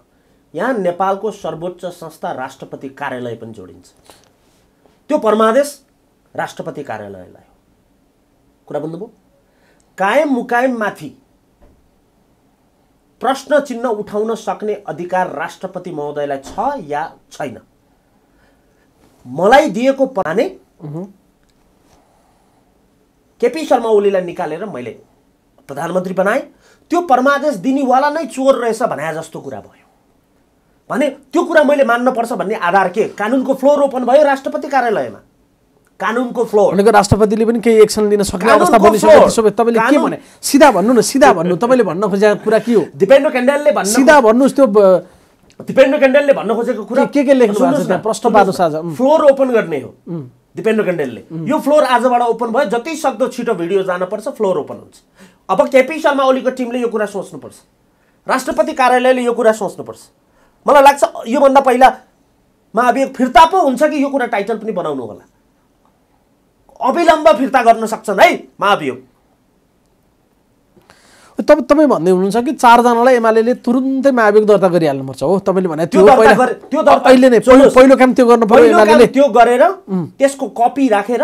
यहाँ नेपालको सर्वोच्च संस्था राष्ट्रपति कार्यालय पनि जोडिन्छ। त्यो परमादेश राष्ट्रपति कार्यालयलाई हो। कुरा बुझ्नुभयो? कायम मुकायममाथि प्रश्न चिन्ह उठाउन सक्ने अधिकार राष्ट्रपति महोदयलाई छ या छैन? मलाई दिएको पाने केपी शर्मा ओलीलाई निकालेर मैले प्रधानमन्त्री बनाए, त्यो परमादेश दिनेवाला नै चोर रहेछ भने जस्तो कुरा भयो भने त्यो कुरा मैले मान्न पर्छ भन्ने आधार के कानुनको फ्लोर ओपन भयो राष्ट्रपति कार्यालयमा। कानुनको फ्लोर भनेको राष्ट्रपतिले पनि केही एक्सन लिन सक्ने अवस्था बनिसकेको छ। तपाईले के भने सिधा भन्नु न, सिधा भन्नु। तपाईले भन्न खोजेको कुरा के हो? दिपेन्द्र केण्डेलले भन्नु, सिधा भन्नुस्। त्यो दिपेन्द्र केण्डेलले भन्न खोजेको कुरा के के लेख्नु भएको छ? प्रश्नवाद साझा फ्लोर ओपन गर्ने हो। दिपेन्द्र केण्डेलले यो फ्लोर आजबाट ओपन भयो, जति सक्दो छिटो भिडियो जान पर्छ, फ्लोर ओपन हुन्छ। अब केपी शर्मा ओलीको टिमले यो कुरा सोच्नु पर्छ, राष्ट्रपति कार्यालयले यो कुरा सोच्नु पर्छ। मलाई लाग्छ यो भन्दा पहिला महाभियोग फिर्ता पो हुन्छ कि यो कुरा टाइटल पनि बनाउनु होला। अविलम्ब फिर्ता गर्न सक्छन् है महाभियोग। तब तपाईं भन्दै हुनुहुन्छ कि चार जनालाई एमालेले तुरुन्तै महाभियोग दर्ता गरिहाल्नु पर्छ हो? तपाईले भने त्यो दर्ता त्यो दर्ता अहिले नै पहिलो काम त्यो गर्नु पर्यो एमालेले। त्यो गरेर त्यसको कपी राखेर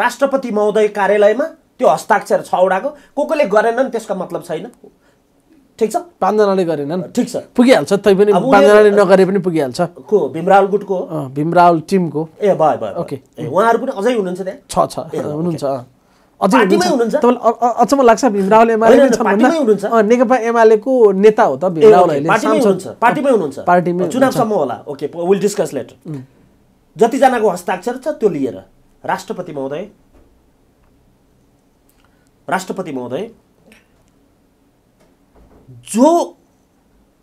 राष्ट्रपति महोदय कार्यालयमा त्यो हस्ताक्षर छौडाको कोकोले गरेनन् त्यसको मतलब छैन। ठीक छ, पाँच जनाले गरेनन्, ठीक छ, पुगिहाल्छ। तै पनि पाँच जनाले नगरे पनि पुगिहाल्छ। को भीमरावल गुटको हो, भीमरावल टिमको? ए भए भए ओके। उहाँहरु पनि अझै हुनुहुन्छ त्यहाँ? छ छ हुनुहुन्छ, अझै हुनुहुन्छ। तपाईलाई अचम्म लाग्छ भीमरावल एमाले पनि छन् भन्दा? नेकपा एमालेको नेता हो त भीमरावल, अहिले पार्टीमै हुनुहुन्छ, पार्टीमै हुनुहुन्छ, पार्टीमै चुनावसम्म होला। Okay, will discuss later. जति जनाको हस्ताक्षर छ त्यो लिएर राष्ट्रपति महोदय राष्ट्रपति महोदय जो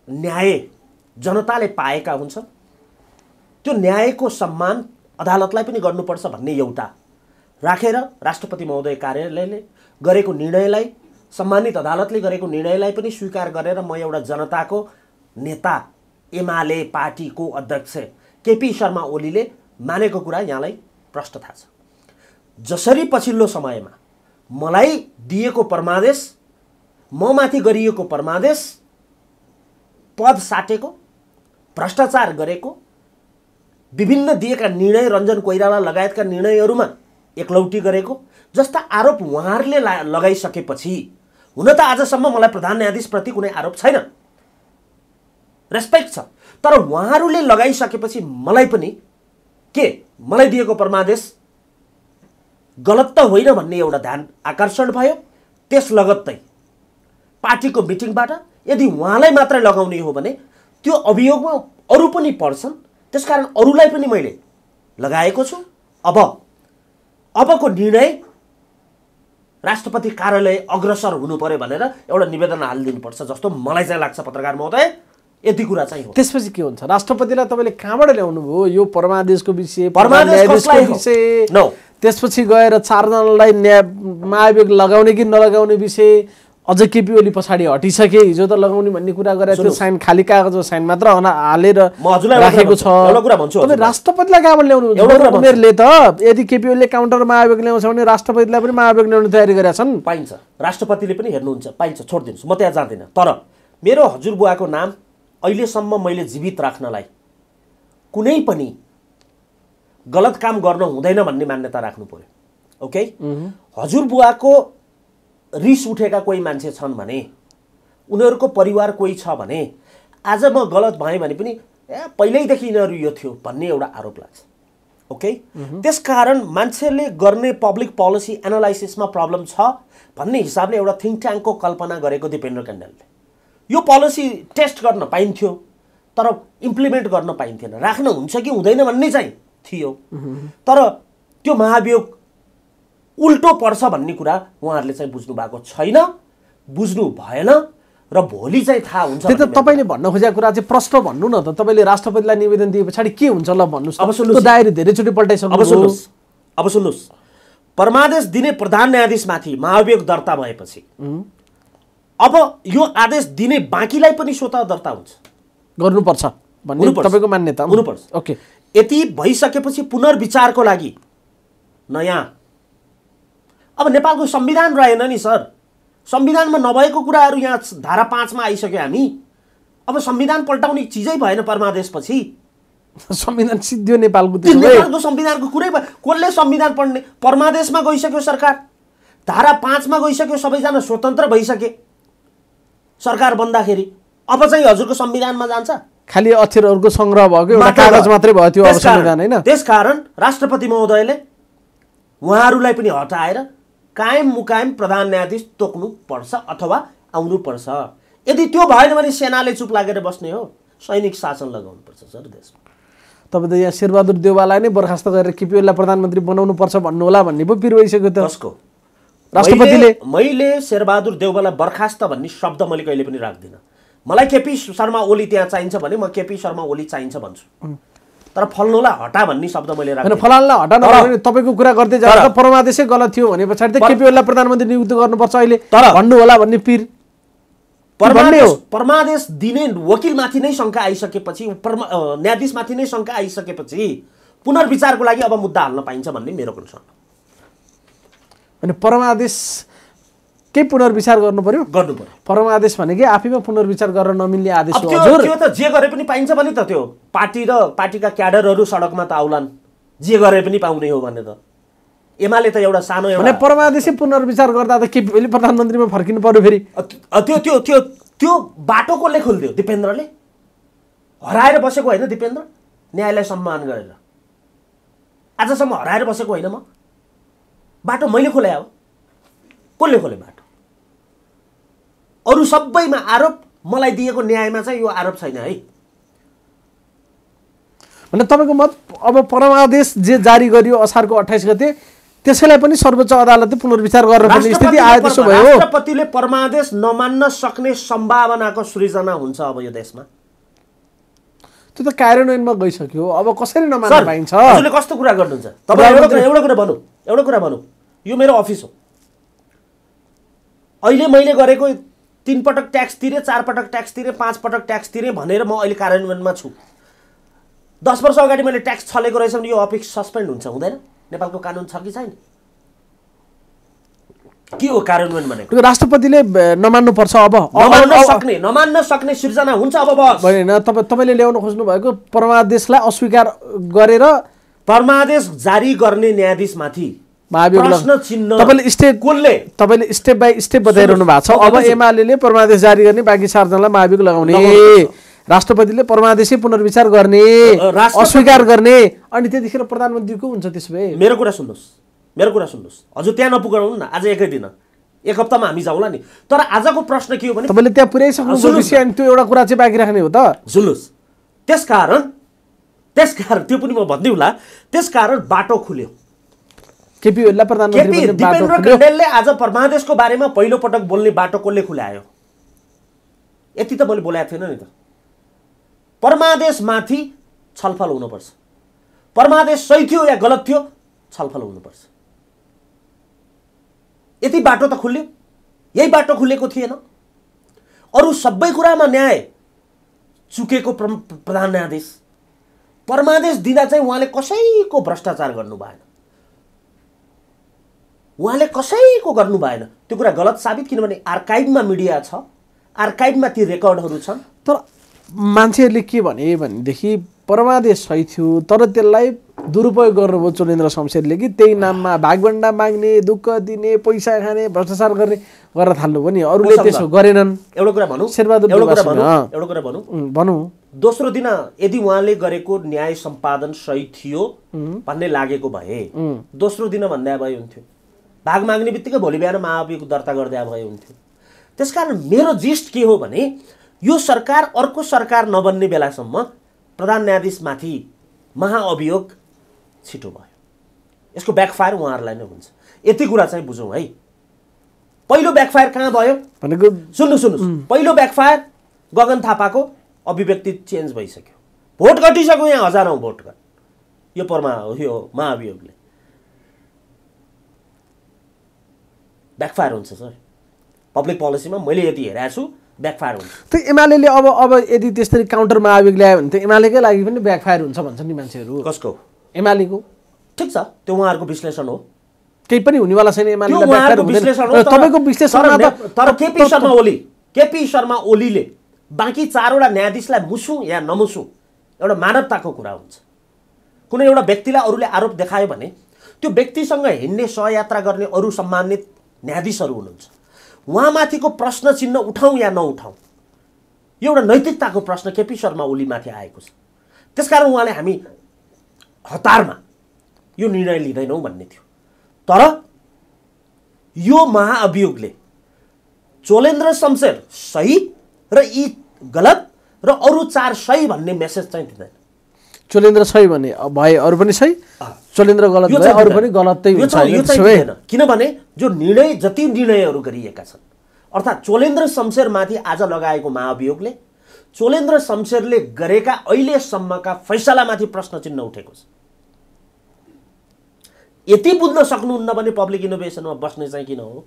न्याय जनताले पाएका हुन्छ त्यो न्यायको सम्मान अदालतलाई पनि गर्नुपर्छ भन्ने एउटा राखेर राष्ट्रपति महोदय कार्यालयले गरेको निर्णयलाई, सम्मानित अदालतले गरेको निर्णयलाई पनि स्वीकार गरेर म एउटा जनताको नेता एमाले पार्टीको अध्यक्ष केपी शर्मा ओलीले मानेको कुरा यहाँलाई प्रष्ट थाहा छ। जसरी पछिल्लो समयमा मलाई दिएको परमादेश, ममाथि गरिएको परमादेश, पद साटेको, भ्रष्टाचार गरेको, विभिन्न दिएका निर्णय रञ्जन कोइराला लगायतका निर्णयहरूमा एकलौटी गरेको जस्ता आरोप उहाँहरूले लगाइसकेपछि हुन त आजसम्म मलाई प्रधान न्यायाधीशप्रति कुनै आरोप छैन, रेस्पेक्ट छ, तर उहाँहरूले लगाइसकेपछि मलाई पनि के मलाई दिएको परमादेश गलत त होइन भन्ने एउटा ध्यान आकर्षण भयो। त्यस लगत्तै पार्टीको मिटिङबाट यदि उहाँलाई मात्रै लगाउने हो भने त्यो अभियोगमा अरू पनि पर्छन्, त्यसकारण अरूलाई पनि मैले लगाएको छु। अब अबको निर्णय राष्ट्रपति कार्यालय अग्रसर हुनु पर्यो भनेर एउटा निवेदन हालिदिनुपर्छ जस्तो मलाई चाहिँ लाग्छ पत्रकार महोदय। यति कुरा चाहिँ हो। त्यसपछि के हुन्छ? राष्ट्रपतिलाई तपाईँले कहाँबाट ल्याउनु भयो यो परमादेशको विषय? त्यसपछि गएर चारजनालाई न्याय महाभियोग लगाउने कि नलगाउने विषय अझ केपी ओली पछाडि हटिसके। हिजो त लगाउने भन्ने कुरा गरेर त्यो साइन खाली कागज साइन मात्र हालेर राखेको छ। तपाईँ राष्ट्रपतिलाई कहाँबाट ल्याउनु? उनीहरूले त यदि केपी ओलीले काउन्टर महाभियोग ल्याउँछ भने राष्ट्रपतिलाई पनि महाभियोग ल्याउने तयारी गरेका छन्। पाइन्छ, राष्ट्रपतिले पनि हेर्नुहुन्छ, पाइन्छ, छोडिदिनुहोस्, म त्यहाँ जाँदिनँ। तर मेरो हजुरबुवाको नाम अहिलेसम्म मैले जीवित राख्नलाई कुनै पनि गलत काम गर्न हुँदैन भन्ने मान्यता राख्नु पर्यो। ओके, हजुरबुवाको रिस उठेका कोही मान्छे छन् भने, उनीहरूको परिवार कोही छ भने आज म गलत भएँ भने पनि ए पहिल्यैदेखि यिनीहरू यो थियो भन्ने एउटा आरोप लाग्छ। ओके, त्यसकारण मान्छेले गर्ने पब्लिक पोलिसी एनालाइसिसमा प्रब्लम छ भन्ने हिसाबले एउटा थिङ्क ट्याङ्कको कल्पना गरेको दिपेन्द्र केण्डेलले। यो पोलिसी टेस्ट गर्न पाइन्थ्यो तर इम्प्लिमेन्ट गर्न पाइन्थेन, राख्न हुन्छ कि हुँदैन भन्ने चाहिँ थियो। तर त्यो महाभियोग उल्टो पर्छ भन्ने कुरा उहाँहरूले चाहिँ बुझ्नु भएको छैन, बुझ्नु भएन र भोलि चाहिँ थाहा हुन्छ। त्यो त तपाईँले भन्न खोजेको कुरा चाहिँ प्रश्न भन्नु न त। तपाईँले राष्ट्रपतिलाई निवेदन दिए पछाडि के हुन्छ ल भन्नुहोस्? अब सुन्नुहोस्, त्यो दायरा धेरैचोटि पल्टाइसक्यो। अब सुन्नुहोस्, अब सुन्नुहोस्, परमादेश दिने प्रधान न्यायाधीशमाथि महाभियोग दर्ता भएपछि अब यो आदेश दिने बाँकीलाई पनि स्वतः दर्ता हुन्छ, गर्नुपर्छ भन्ने तपाईँको मान्यता हुनुपर्छ। ओके, यति भइसकेपछि पुनर्विचारको लागि नयाँ, अब नेपालको संविधान रहेन नि सर, संविधानमा नभएको कुराहरू यहाँ धारा पाँचमा आइसक्यो। हामी अब संविधान पल्टाउने चिजै भएन परमादेशपछि। संविधान सिद्धियो नेपालको, नेपालको संविधानको कुरै कसले संविधान पढ्ने? परमादेशमा गइसक्यो सरकार, धारा पाँचमा गइसक्यो, सबैजना स्वतन्त्र भइसके सरकार बन्दाखेरि। अब चाहिँ हजुरको संविधानमा जान्छ? खालि अक्षरहरूको सङ्ग्रह भएको एउटा कागज मात्रै भयो त्यो संविधान, हैन? त्यसकारण राष्ट्रपति महोदयले उहाँहरूलाई पनि हटाएर कायम मुकायम प्रधान न्यायाधीश तोक्नु पर्छ अथवा आउनु पर्छ। यदि त्यो भएन भने सेनाले चुप लागेर बस्ने हो, सैनिक शासन लगाउनु पर्छ सर देशमा। तब तो यहाँ शेरबहादुर देउवालाई नै बर्खास्त गरेर केपीओलीलाई प्रधानमन्त्री बनाउनु पर्छ भन्नु होला भन्ने पो पिरोइसक्यो त त्यसको राष्ट्रपतिले। मैले शेरबहादुर देउवालाई बर्खास्त भन्ने शब्द मैले कहिले पनि राख्दिनँ। मलाई केपी शर्मा ओली त्यहाँ चाहिन्छ भने म केपी शर्मा ओली चाहिन्छ भन्छु, तर फल्नुलाई हटा भन्ने शब्द मैले राख्दिनँ। फलानलाई हटा नभने तपाईको कुरा गर्दै जाँदा परमादेशै गलत थियो भने पछाडी त केपीओलीलाई प्रधानमन्त्री नियुक्त गर्नुपर्छ अहिले भन्नु होला भन्ने पीर। परमादेश परमादेश दिने वकिलमाथि नै शंका आइसकेपछि, न्यायाधीशमाथि नै शंका आइसकेपछि पुनर्विचारको लागि अब मुद्दा हाल्न पाइन्छ भन्ने मेरो कन्सर्न। अनि परमादेशकै पुनर्विचार गर्नु पर्यो गर्नु पर्यो परमादेश भनेको आफैमा पुनर्विचार गर्न नमिल्ने आदेश हो हजुर। त्यो त जे गरे पनि पाइन्छ भने त त्यो पार्टी र पार्टीका क्याडरहरू सडकमा त आउलान्, जे गरे पनि पाउने हो भने त एमाले त एउटा सानो एउटा परमादेशै पुनर्विचार गर्दा त के प्रधानमन्त्रीमा फर्किनु पर्यो फेरि। त्यो त्यो त्यो त्यो बाटो कसले खोलिदियो? दिपेन्द्रले हराएर बसेको होइन, दिपेन्द्र न्यायलाई सम्मान गरेर आजसम्म हराएर बसेको होइन। म बाटो मैले खोले हो, कसले खोले बाटो? अरू सबैमा आरोप, मलाई दिएको न्यायमा चाहिँ यो आरोप छैन है। भने तपाईँको मत अब परमादेश जे जारी गरियो असारको अट्ठाइस गते त्यसैलाई पनि सर्वोच्च अदालतले पुनर्विचार गरेर पनि स्थिति आयो त्यसो भयो। राष्ट्रपतिले परमादेश नमान्न सक्ने सम्भावनाको सृजना हुन्छ अब यो देशमा। त्यो त कार्यान्वयनमा गइसक्यो, अब कसरी नमान्न पाइन्छ? हजुरले कस्तो कुरा गर्नुहुन्छ? तपाईँ एउटा कुरा भनौँ एउटा कुरा भनौँ यो मेरो अफिस हो। अहिले मैले गरेको तीन पटक ट्याक्स तिरेँ, चार पटक ट्याक्स तिरेँ, पाँच पटक ट्याक्स तिरेँ भनेर म अहिले कार्यान्वयनमा छु। दस वर्ष अगाडि मैले ट्याक्स छलेको रहेछ भने यो अफिस सस्पेन्ड हुन्छ हुँदैन? नेपालको कानुन छ कि छैन? के हो कार्यान्वयन भनेको? राष्ट्रपतिले नमान्नुपर्छ अब नमान्न सक्ने नमान्न सक्ने सिर्जना हुन्छ अब बस होइन। तपाईँ तपाईँले ल्याउन खोज्नु भएको परमादेशलाई अस्वीकार गरेर परमादेश जारी गर्ने न्यायाधीशमाथि प्रश्न चिन्ह। तपाईँले स्टेप कसले तपाईँले स्टेप बाई स्टेप बताइरहनु भएको छ। अब एमाले परमादेश जारी गर्ने, बाँकी चारजनालाई महाभियोग लगाउने, राष्ट्रपतिले परमादेशै पुनर्विचार गर्ने अस्वीकार गर्ने, अनि त्यतिखेर प्रधानमन्त्रीको हुन्छ। त्यसो भए मेरो कुरा सुन्नुहोस् मेरो कुरा सुन्नुहोस् हजुर, त्यहाँ नपुगाउनु न आज एकै दिन एक हप्तामा हामी जाउँला नि। तर आजको प्रश्न के हो भने तपाईँले त्यहाँ पुर्याइसक्नु विषय अनि त्यो एउटा कुरा चाहिँ बाँकी राख्ने हो त। सुन्नुहोस् त्यसकारण त्यसकारण त्यो पनि म भन्दै होला, त्यसकारण बाटो खुल्यो केपीओलीलाई प्रधानमन्त्री। दिपेन्द्र कण्डेलले आज परमादेशको बारेमा पहिलो पटक बोल्ने बाटो कसले खुलायो? यति त मैले बोलाएको थिएन नि त। परमादेशमाथि छलफल हुनुपर्छ, परमादेश सही थियो या गलत थियो छलफल हुनुपर्छ, यति बाटो त खुल्यो। यही बाटो खुलेको थिएन। अरू सबै कुरामा न्याय चुकेको प्रधान न्यायाधीश परमादेश दिँदा चाहिँ उहाँले कसैको भ्रष्टाचार गर्नु भएन, उहाँले कसैको गर्नु भएन। त्यो कुरा गलत साबित, किनभने आर्काइभमा मिडिया छ, आर्काइभमा ती रेकर्डहरू छन्। तर मान्छेहरूले के भने भनेदेखि परमादेश सही थियो तर त्यसलाई दुरुपयोग गर्नुभयो चोलेन्द्र शमशेरले कि त्यही नाममा भागभण्डा माग्ने, दुःख दिने, पैसा खाने, भ्रष्टाचार गर्ने गर्न थाल्नुभयो नि। अरूले त्यसो गरेनन्। एउटा कुरा भनौँ शेरबहादुर एउटा कुरा भनौँ भनौँ दोस्रो दिन यदि उहाँले गरेको न्याय सम्पादन सही थियो भन्ने लागेको भए दोस्रो दिन भन्दा भए हुन्थ्यो, भाग माग्ने बित्तिकै भोलि बिहान महाभियोग दर्ता गर्दै भए हुन्थ्यो। त्यसकारण मेरो जिस्ट के हो भने यो सरकार अर्को सरकार नबन्ने बेलासम्म प्रधान न्यायाधीशमाथि महाअभियोग छिटो भयो, यसको ब्याकफायर उहाँहरूलाई नै हुन्छ। यति कुरा चाहिँ बुझौँ है। पहिलो ब्याकफायर कहाँ भयो भनेको सुन्नु सुन्नु पहिलो ब्याकफायर गगन थापाको अभिव्यक्ति चेन्ज भइसक्यो, भोट घटिसक्यो यहाँ हजारौँ भोट घट यो परमा यो महाअभियोगले ब्याकफायर हुन्छ सर। पब्लिक पोलिसीमा मैले यति हेरेको छु ब्याकफायर हुन्छ। त्यो एमाले अब अब यदि त्यसरी काउन्टर महाभियोग ल्यायो भने त एमालेकै लागि पनि ब्याकफायर हुन्छ भन्छन् नि मान्छेहरू। कसको? एमालेको। ठिक छ, त्यो उहाँहरूको विश्लेषण हो, केही पनि हुनेवाला छैन एमालेको विश्लेषण हो। तपाईँको विश्लेषणमा तर केपी शर्मा ओली केपी शर्मा ओलीले बाँकी चारवटा न्यायाधीशलाई मुसु या नमुसु एउटा मानवताको कुरा हुन्छ। कुनै एउटा व्यक्तिलाई अरूले आरोप देखायो भने त्यो व्यक्तिसँग हिँड्ने, सहयात्रा गर्ने अरू सम्मानित न्यायाधीशहरू हुनुहुन्छ, उहाँमाथिको प्रश्न चिन्ह उठाउँ या नउठाउँ यो एउटा नैतिकताको प्रश्न केपी शर्मा ओलीमाथि आएको छ। त्यसकारण उहाँले हामी हतारमा यो निर्णय लिँदैनौँ भन्ने थियो। तर यो महाअभियोगले चोलेन्द्र शमशेर सही र यी गलत र अरु चार सही भन्ने मेसेज चाहिँ दिदैन। चोलेन्द्र सही भने भए अरु पनि सही, चोलेन्द्र गलत भए अरु पनि गलतै हुन्छ, किनभने जो निर्णय जति निर्णयहरु गरिएका छन् अर्थात चोलेन्द्र शमशेरमाथि आज लगाएको महाअभियोगले चोलेन्द्र शमशेरले गरेका अहिलेसम्मका फैसलामाथि प्रश्न चिन्ह उठेको छ। यति बुझ्न सक्नुहुन्न भने पब्लिक इनोभेसनमा बस्ने चाहिँ किन हो?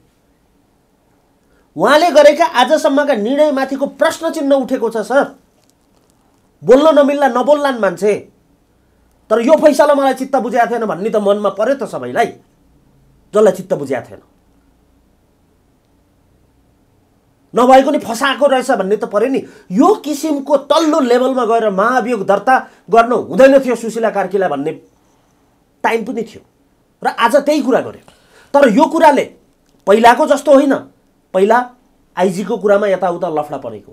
उहाँले गरेका आजसम्मका निर्णयमाथिको प्रश्न चिन्ह उठेको छ सर। बोल्न नमिल्ला नबोल्लान् मान्छे, तर यो फैसला मलाई चित्त बुझाएको थिएन भन्ने त मनमा पर्यो त सबैलाई, जसलाई चित्त बुझाएको थिएन नभएको नि फसाएको रहेछ भन्ने त पर्यो नि। यो किसिमको तल्लो लेभलमा गएर महाभियोग दर्ता गर्न हुँदैन थियो सुशीला कार्कीलाई भन्ने टाइम पनि थियो र आज त्यही कुरा गर्यो। तर यो कुराले पहिलाको जस्तो होइन, पहिला आइजीको कुरामा यताउता लफडा परेको,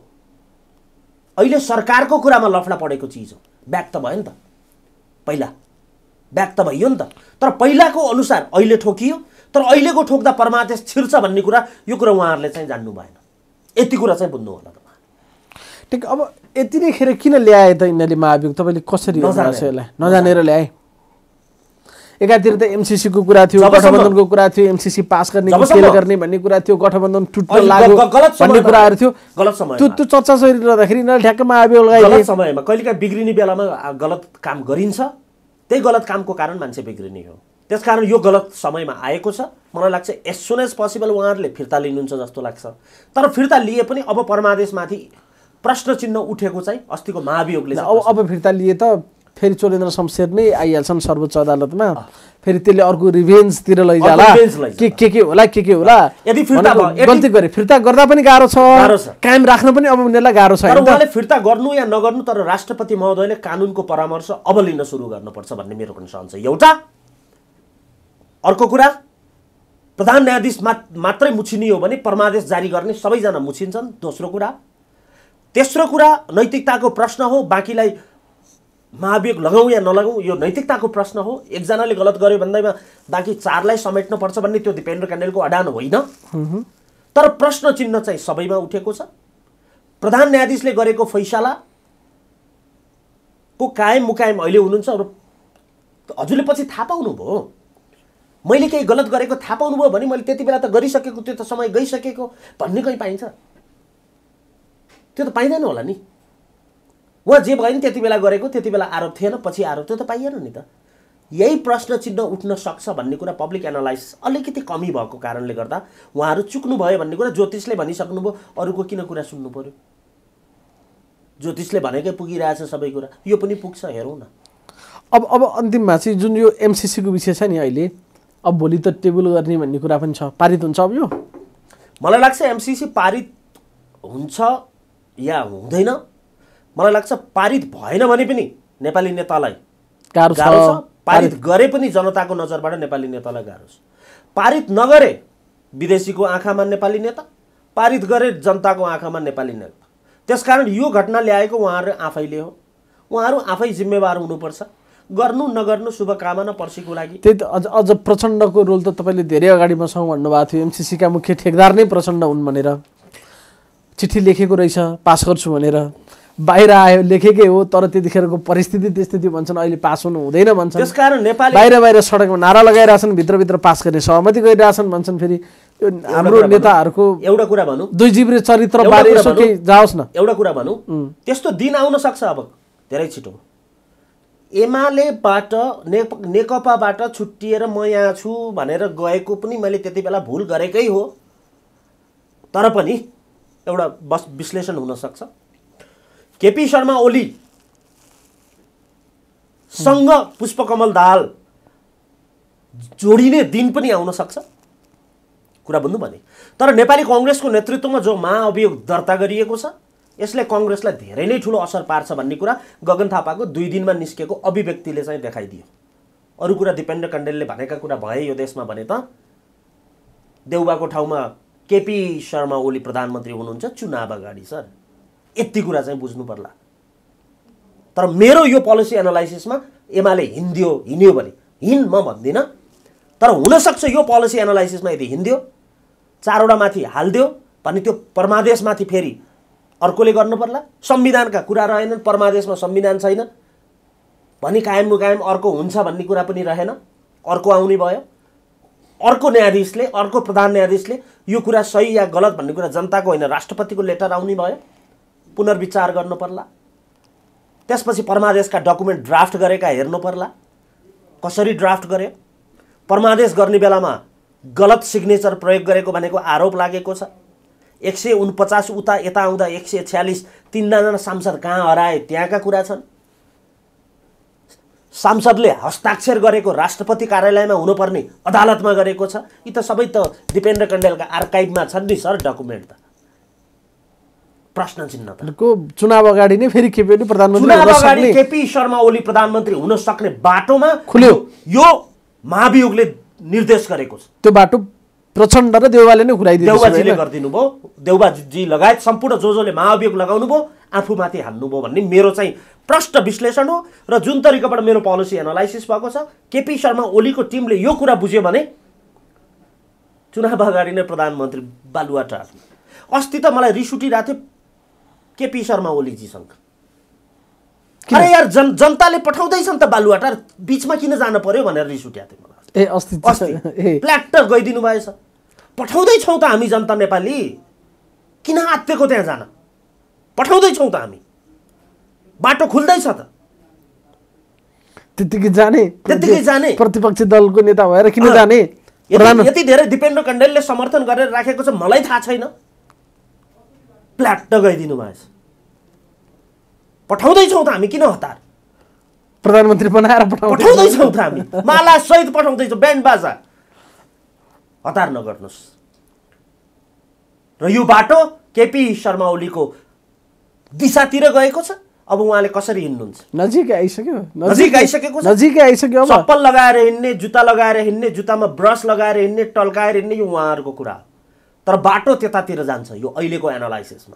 अहिले सरकारको कुरामा लफडा परेको चीज हो। ब्याक त भयो नि त, पहिला ब्याक त भयो नि त, तर पहिलाको अनुसार अहिले ठोकियो, तर अहिलेको ठोक्दा परमादेश छिर्छ भन्ने कुरा यो कुरा उहाँहरूले चाहिँ जान्नु भएन। यति कुरा चाहिँ बुझ्नु होला तपाईँ। ठिक, अब यति नै खेर किन ल्याए त यिनीहरूले महाभियोग? तपाईँले कसरी नजानेर ल्याए? एकातिर त एमसीसीको कुरा थियो, गठबन्धनको कुरा थियो, एमसीसी पास गर्ने केल गर्ने भन्ने कुरा थियो, गठबन्धन टुट्न लाग्यो भन्ने कुराहरू थियो। गलत समय त्यो त्यो चर्चा गरिरहँदाखेरि यिनीहरूले ठ्याक्क महाभियोग लगाइदिए। गलत समयमा कहिलेकाहीँ बिग्रिने बेलामा गलत काम गरिन्छ, त्यही गलत कामको कारण मान्छे बिग्रिने हो। त्यसकारण यो गलत समयमा आएको छ। मलाई लाग्छ एज सुन एज पोसिबल उहाँहरूले फिर्ता लिनुहुन्छ जस्तो लाग्छ। तर फिर्ता लिए पनि अब परमादेशमाथि प्रश्न चिन्ह उठेको चाहिँ अस्तिको महाभियोगले। अब अब फिर्ता लिए त फेरि चोलेन्द्र शमशेर नै आइहाल्छन् सर्वोच्च अदालतमा, फेरि त्यसले अर्को रिभेन्जतिर लैजाला, के के के होला के के होला। यदि फिर्ता गल्ती गरे फिर्ता गर्दा पनि गाह्रो छ, कायम राख्न पनि अब उनीहरूलाई गाह्रो छ। उहाँले फिर्ता गर्नु या नगर्नु, तर राष्ट्रपति महोदयले कानुनको परामर्श अब लिन सुरु गर्नुपर्छ भन्ने मेरो कन्सर्न छ एउटा। अर्को कुरा, प्रधान न्यायाधीश मात्रै मुछिने हो भने परमादेश जारी गर्ने सबैजना मुछिन्छन्, दोस्रो कुरा। तेस्रो कुरा नैतिकताको प्रश्न हो, बाँकीलाई महाभियोग लगाउँ या नलगाउँ यो नैतिकताको प्रश्न हो। एकजनाले गलत गर्यो भन्दैमा बाँकी चारलाई समेट्नुपर्छ भन्ने त्यो दिपेन्द्र कण्डेलको अडान होइन, तर प्रश्न चिन्ह चाहिँ सबैमा उठेको छ। प्रधान न्यायाधीशले गरेको फैसलाको कायम मुकायम अहिले हुनुहुन्छ र हजुरले पछि थाहा पाउनुभयो। मैले केही गलत गरेको थाहा पाउनुभयो भने मैले त्यति बेला त गरिसकेको, त्यो त समय गइसकेको भन्ने कहीँ पाइन्छ? त्यो त पाइँदैन होला नि। उहाँ जे भयो नि त्यति बेला गरेको, त्यति बेला आरोप थिएन, पछि आरोप त्यो त पाइएन नि त। यही प्रश्न चिन्ह उठ्न सक्छ भन्ने कुरा पब्लिक एनालाइसिस अलिकति कमी भएको कारणले गर्दा उहाँहरू चुक्नुभयो भन्ने कुरा ज्योतिषले भनिसक्नुभयो, अरूको किन कुरा सुन्नु पऱ्यो? ज्योतिषले भनेकै पुगिरहेछ सबै कुरा, यो पनि पुग्छ, हेरौँ न। अब अब अन्तिममा चाहिँ जुन यो एमसिसीको विषय छ नि, अहिले अब भोलि त टेबल गर्ने भन्ने कुरा पनि छ, पारित हुन्छ अब यो? मलाई लाग्छ एमसिसी पारित हुन्छ या हुँदैन। मलाई लाग्छ पारित भएन भने पनि नेपाली नेतालाई गाह्रो छ, पारित गरे पनि जनताको नजरबाट नेपाली नेतालाई गाह्रो छ। पारित नगरे विदेशीको आँखामा नेपाली नेता, पारित गरे जनताको आँखामा नेपाली नेता। त्यसकारण यो घटना ल्याएको उहाँहरू आफैले हो, उहाँहरू आफै जिम्मेवार हुनुपर्छ। गर्नु नगर्नु शुभकामना पर्सिको लागि। त्यही त, अझ अझ प्रचण्डको रोल त तपाईँले धेरै अगाडि मसँग भन्नुभएको थियो, एमसिसीका मुख्य ठेकदार नै प्रचण्ड हुन् भनेर चिठी लेखेको रहेछ, पास गर्छु भनेर। बाहिर आयो लेखेकै हो, तर त्यतिखेरको परिस्थिति त्यस्तै थियो भन्छन्, अहिले पास हुनु हुँदैन भन्छन्। त्यसकारण नेपाली बाहिर बाहिर सडकमा नारा लगाइरहेछन्, भित्रभित्र पास गर्ने सहमति गरिरहेछन् भन्छन्। फेरि यो हाम्रो नेताहरूको एउटा कुरा भनौँ, दुई जिब्रे चरित्र बारे यसो के जाओस् न, एउटा कुरा भनौँ, त्यस्तो दिन आउन सक्छ अब धेरै छिटो। एमालेबाट नेकपाबाट छुट्टिएर म यहाँ छु भनेर गएको पनि मैले त्यति बेला भुल गरेकै हो, तर पनि एउटा बस विश्लेषण हुनसक्छ। केपी शर्मा ओली सँग पुष्पकमल दाहाल जोडिने दिन पनि आउन सक्छ, कुरा भन्नु भने। तर नेपाली कङ्ग्रेसको नेतृत्वमा जो महाअभियोग दर्ता गरिएको छ यसले कङ्ग्रेसलाई धेरै नै ठुलो असर पार्छ भन्ने कुरा गगन थापाको दुई दिनमा निस्केको अभिव्यक्तिले चाहिँ देखाइदियो। अरू कुरा दिपेन्द्र कण्डेलले भनेका कुरा भए यो देशमा भने त देउबाको ठाउँमा केपी शर्मा ओली प्रधानमन्त्री हुनुहुन्छ चुनाव अगाडि सर, यति कुरा चाहिँ बुझ्नु पर्ला। तर मेरो यो पोलिसी एनालाइसिसमा एमाले हिँड्यो हिँड्यो भने हिँड म भन्दिनँ, तर हुनसक्छ यो पोलिसी एनालाइसिसमा यदि हिँड्यो चारवटा माथि हाल्दियो भने त्यो परमादेशमाथि फेरि अर्कोले गर्नुपर्ला। संविधानका कुरा रहेनन्, परमादेशमा संविधान छैन भनी कायमको कायम अर्को हुन्छ भन्ने कुरा पनि रहेन, अर्को आउने भयो। अर्को न्यायाधीशले, अर्को प्रधान न्यायाधीशले यो कुरा सही या गलत भन्ने कुरा जनताको होइन राष्ट्रपतिको लेटर आउने भयो, पुनर्विचार गर्नुपर्ला। त्यसपछि परमादेशका डकुमेन्ट ड्राफ्ट गरेका हेर्नुपर्ला, कसरी ड्राफ्ट गरे, परमादेश गर्ने बेलामा गलत सिग्नेचर प्रयोग गरेको भनेको आरोप लागेको छ। एक सौ उनपचास उता यता आउँदा एक सौ छियालीस तीनजना सांसद कहाँ हराए त्यहाँका कुरा छन्। सांसदले हस्ताक्षर गरेको राष्ट्रपति कार्यालयमा हुनुपर्ने अदालतमा गरेको छ। यी त सबै त दिपेन्द्र कण्डेलका आर्काइभमा छन् नि सर डकुमेन्ट। त प्रश्न चिन्ह त चुनाव अगाडि नै फेरि केपी ओली प्रधानमन्त्री चुनाव अगाडि केपी शर्मा ओली प्रधानमन्त्री हुन सक्ने बाटोमा खुल्यो, यो महाभियोगले निर्देश गरेको छ। त्यो बाटो प्रचण्ड र देउवाले नै खुलाइदिनु, देउवाजीले गरिदिनु भयो, देउवाजी लगायत सम्पूर्ण जो जोले महाभियोग लगाउनु भयो आफूमाथि हान्नु भयो भन्ने मेरो चाहिँ प्रष्ट विश्लेषण हो। र जुन तरिकाबाट मेरो पोलिसी एनालाइसिस भएको छ, केपी शर्मा ओलीको टिमले यो कुरा बुझ्यो भने चुनाव अगाडि नै प्रधानमन्त्री बालुवा टार्नु। अस्ति त मलाई रिस उठिरहेको थियो केपी शर्मा ओलीजीसँग, अरे यार जन जनताले पठाउँदैछन् त बालुवाटार, बिचमा किन जानु पर्यो भनेर रिस उठ्याएको थियो मलाई। ए अस्ति प्ल्याटर गइदिनु भएछ, पठाउँदैछौँ त हामी जनता नेपाली, किन आत्तिएको त्यहाँ जान, पठाउँदैछौँ त हामी, बाटो खुल्दैछ त त्यतिकै जाने त्यतिकै जाने प्रतिपक्षी दलको नेता भएर किन जाने। यति धेरै दिपेन्द्र कण्डेलले समर्थन गरेर राखेको छ मलाई थाहा छैन, प्ल्याटर गइदिनु भएछ, पठाउँदैछौँ त हामी, किन हतार, प्रधानमन्त्री बनाएर पठाउँदैछौँ त हामी, माला सहित पठाउँदैछौँ, ब्यान्ड बाजा, हतार नगर्नुहोस्। र यो बाटो केपी शर्मा ओलीको दिशातिर गएको छ। अब उहाँले कसरी हिँड्नुहुन्छ, नजिक आइसक्यो, नजिक आइसकेको छ, नजिक आइसक्यो। अब चप्पल लगाएर हिँड्ने, जुत्ता लगाएर हिँड्ने, जुत्तामा ब्रस लगाएर हिँड्ने, टल्काएर हिँड्ने यो उहाँहरूको कुरा हो, तर बाटो त्यतातिर जान्छ यो अहिलेको एनालाइसिसमा।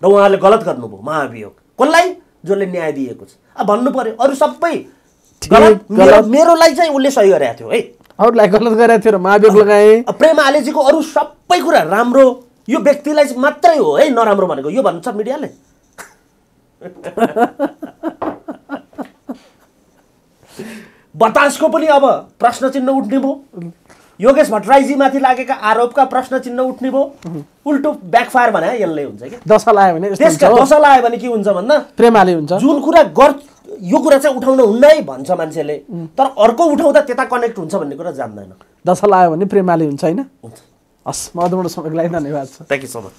र उहाँहरूले गलत गर्नुभयो महाभियोग, कसलाई, जसले न्याय दिएको छ। अब भन्नु पर्यो अरू सबै गलत, मेरोलाई चाहिँ उसले सही गरेको थियो है, अरूलाई गलत गरेको थियो र महाभियोग लगाए। प्रेम आलेजीको अरू सबै कुरा राम्रो, यो व्यक्तिलाई मात्रै हो है नराम्रो भनेको, यो भन्छ मिडियाले। बतासको पनि अब प्रश्न चिन्ह उठ्ने भयो, योगेश भट्टराईजीमाथि लागेका आरोपका प्रश्न चिन्ह उठ्ने भयो, उल्टो ब्याकफायर भने यसले हुन्छ कि दशा लायो भने त्यसका दशा लायो भने के हुन्छ भन्दा प्रेमाले हुन्छ, जुन कुरा गर् यो कुरा चाहिँ उठाउन हुन्न है भन्छ मान्छेले, तर अर्को उठाउँदा त्यता कनेक्ट हुन्छ भन्ने कुरा जान्दैन। दशा लायो भने प्रेमाले हुन्छ, होइन हुन्छ। हस्, महत्त्वपूर्ण समयको लागि धन्यवाद छ, थ्याङ्क यू सो मच।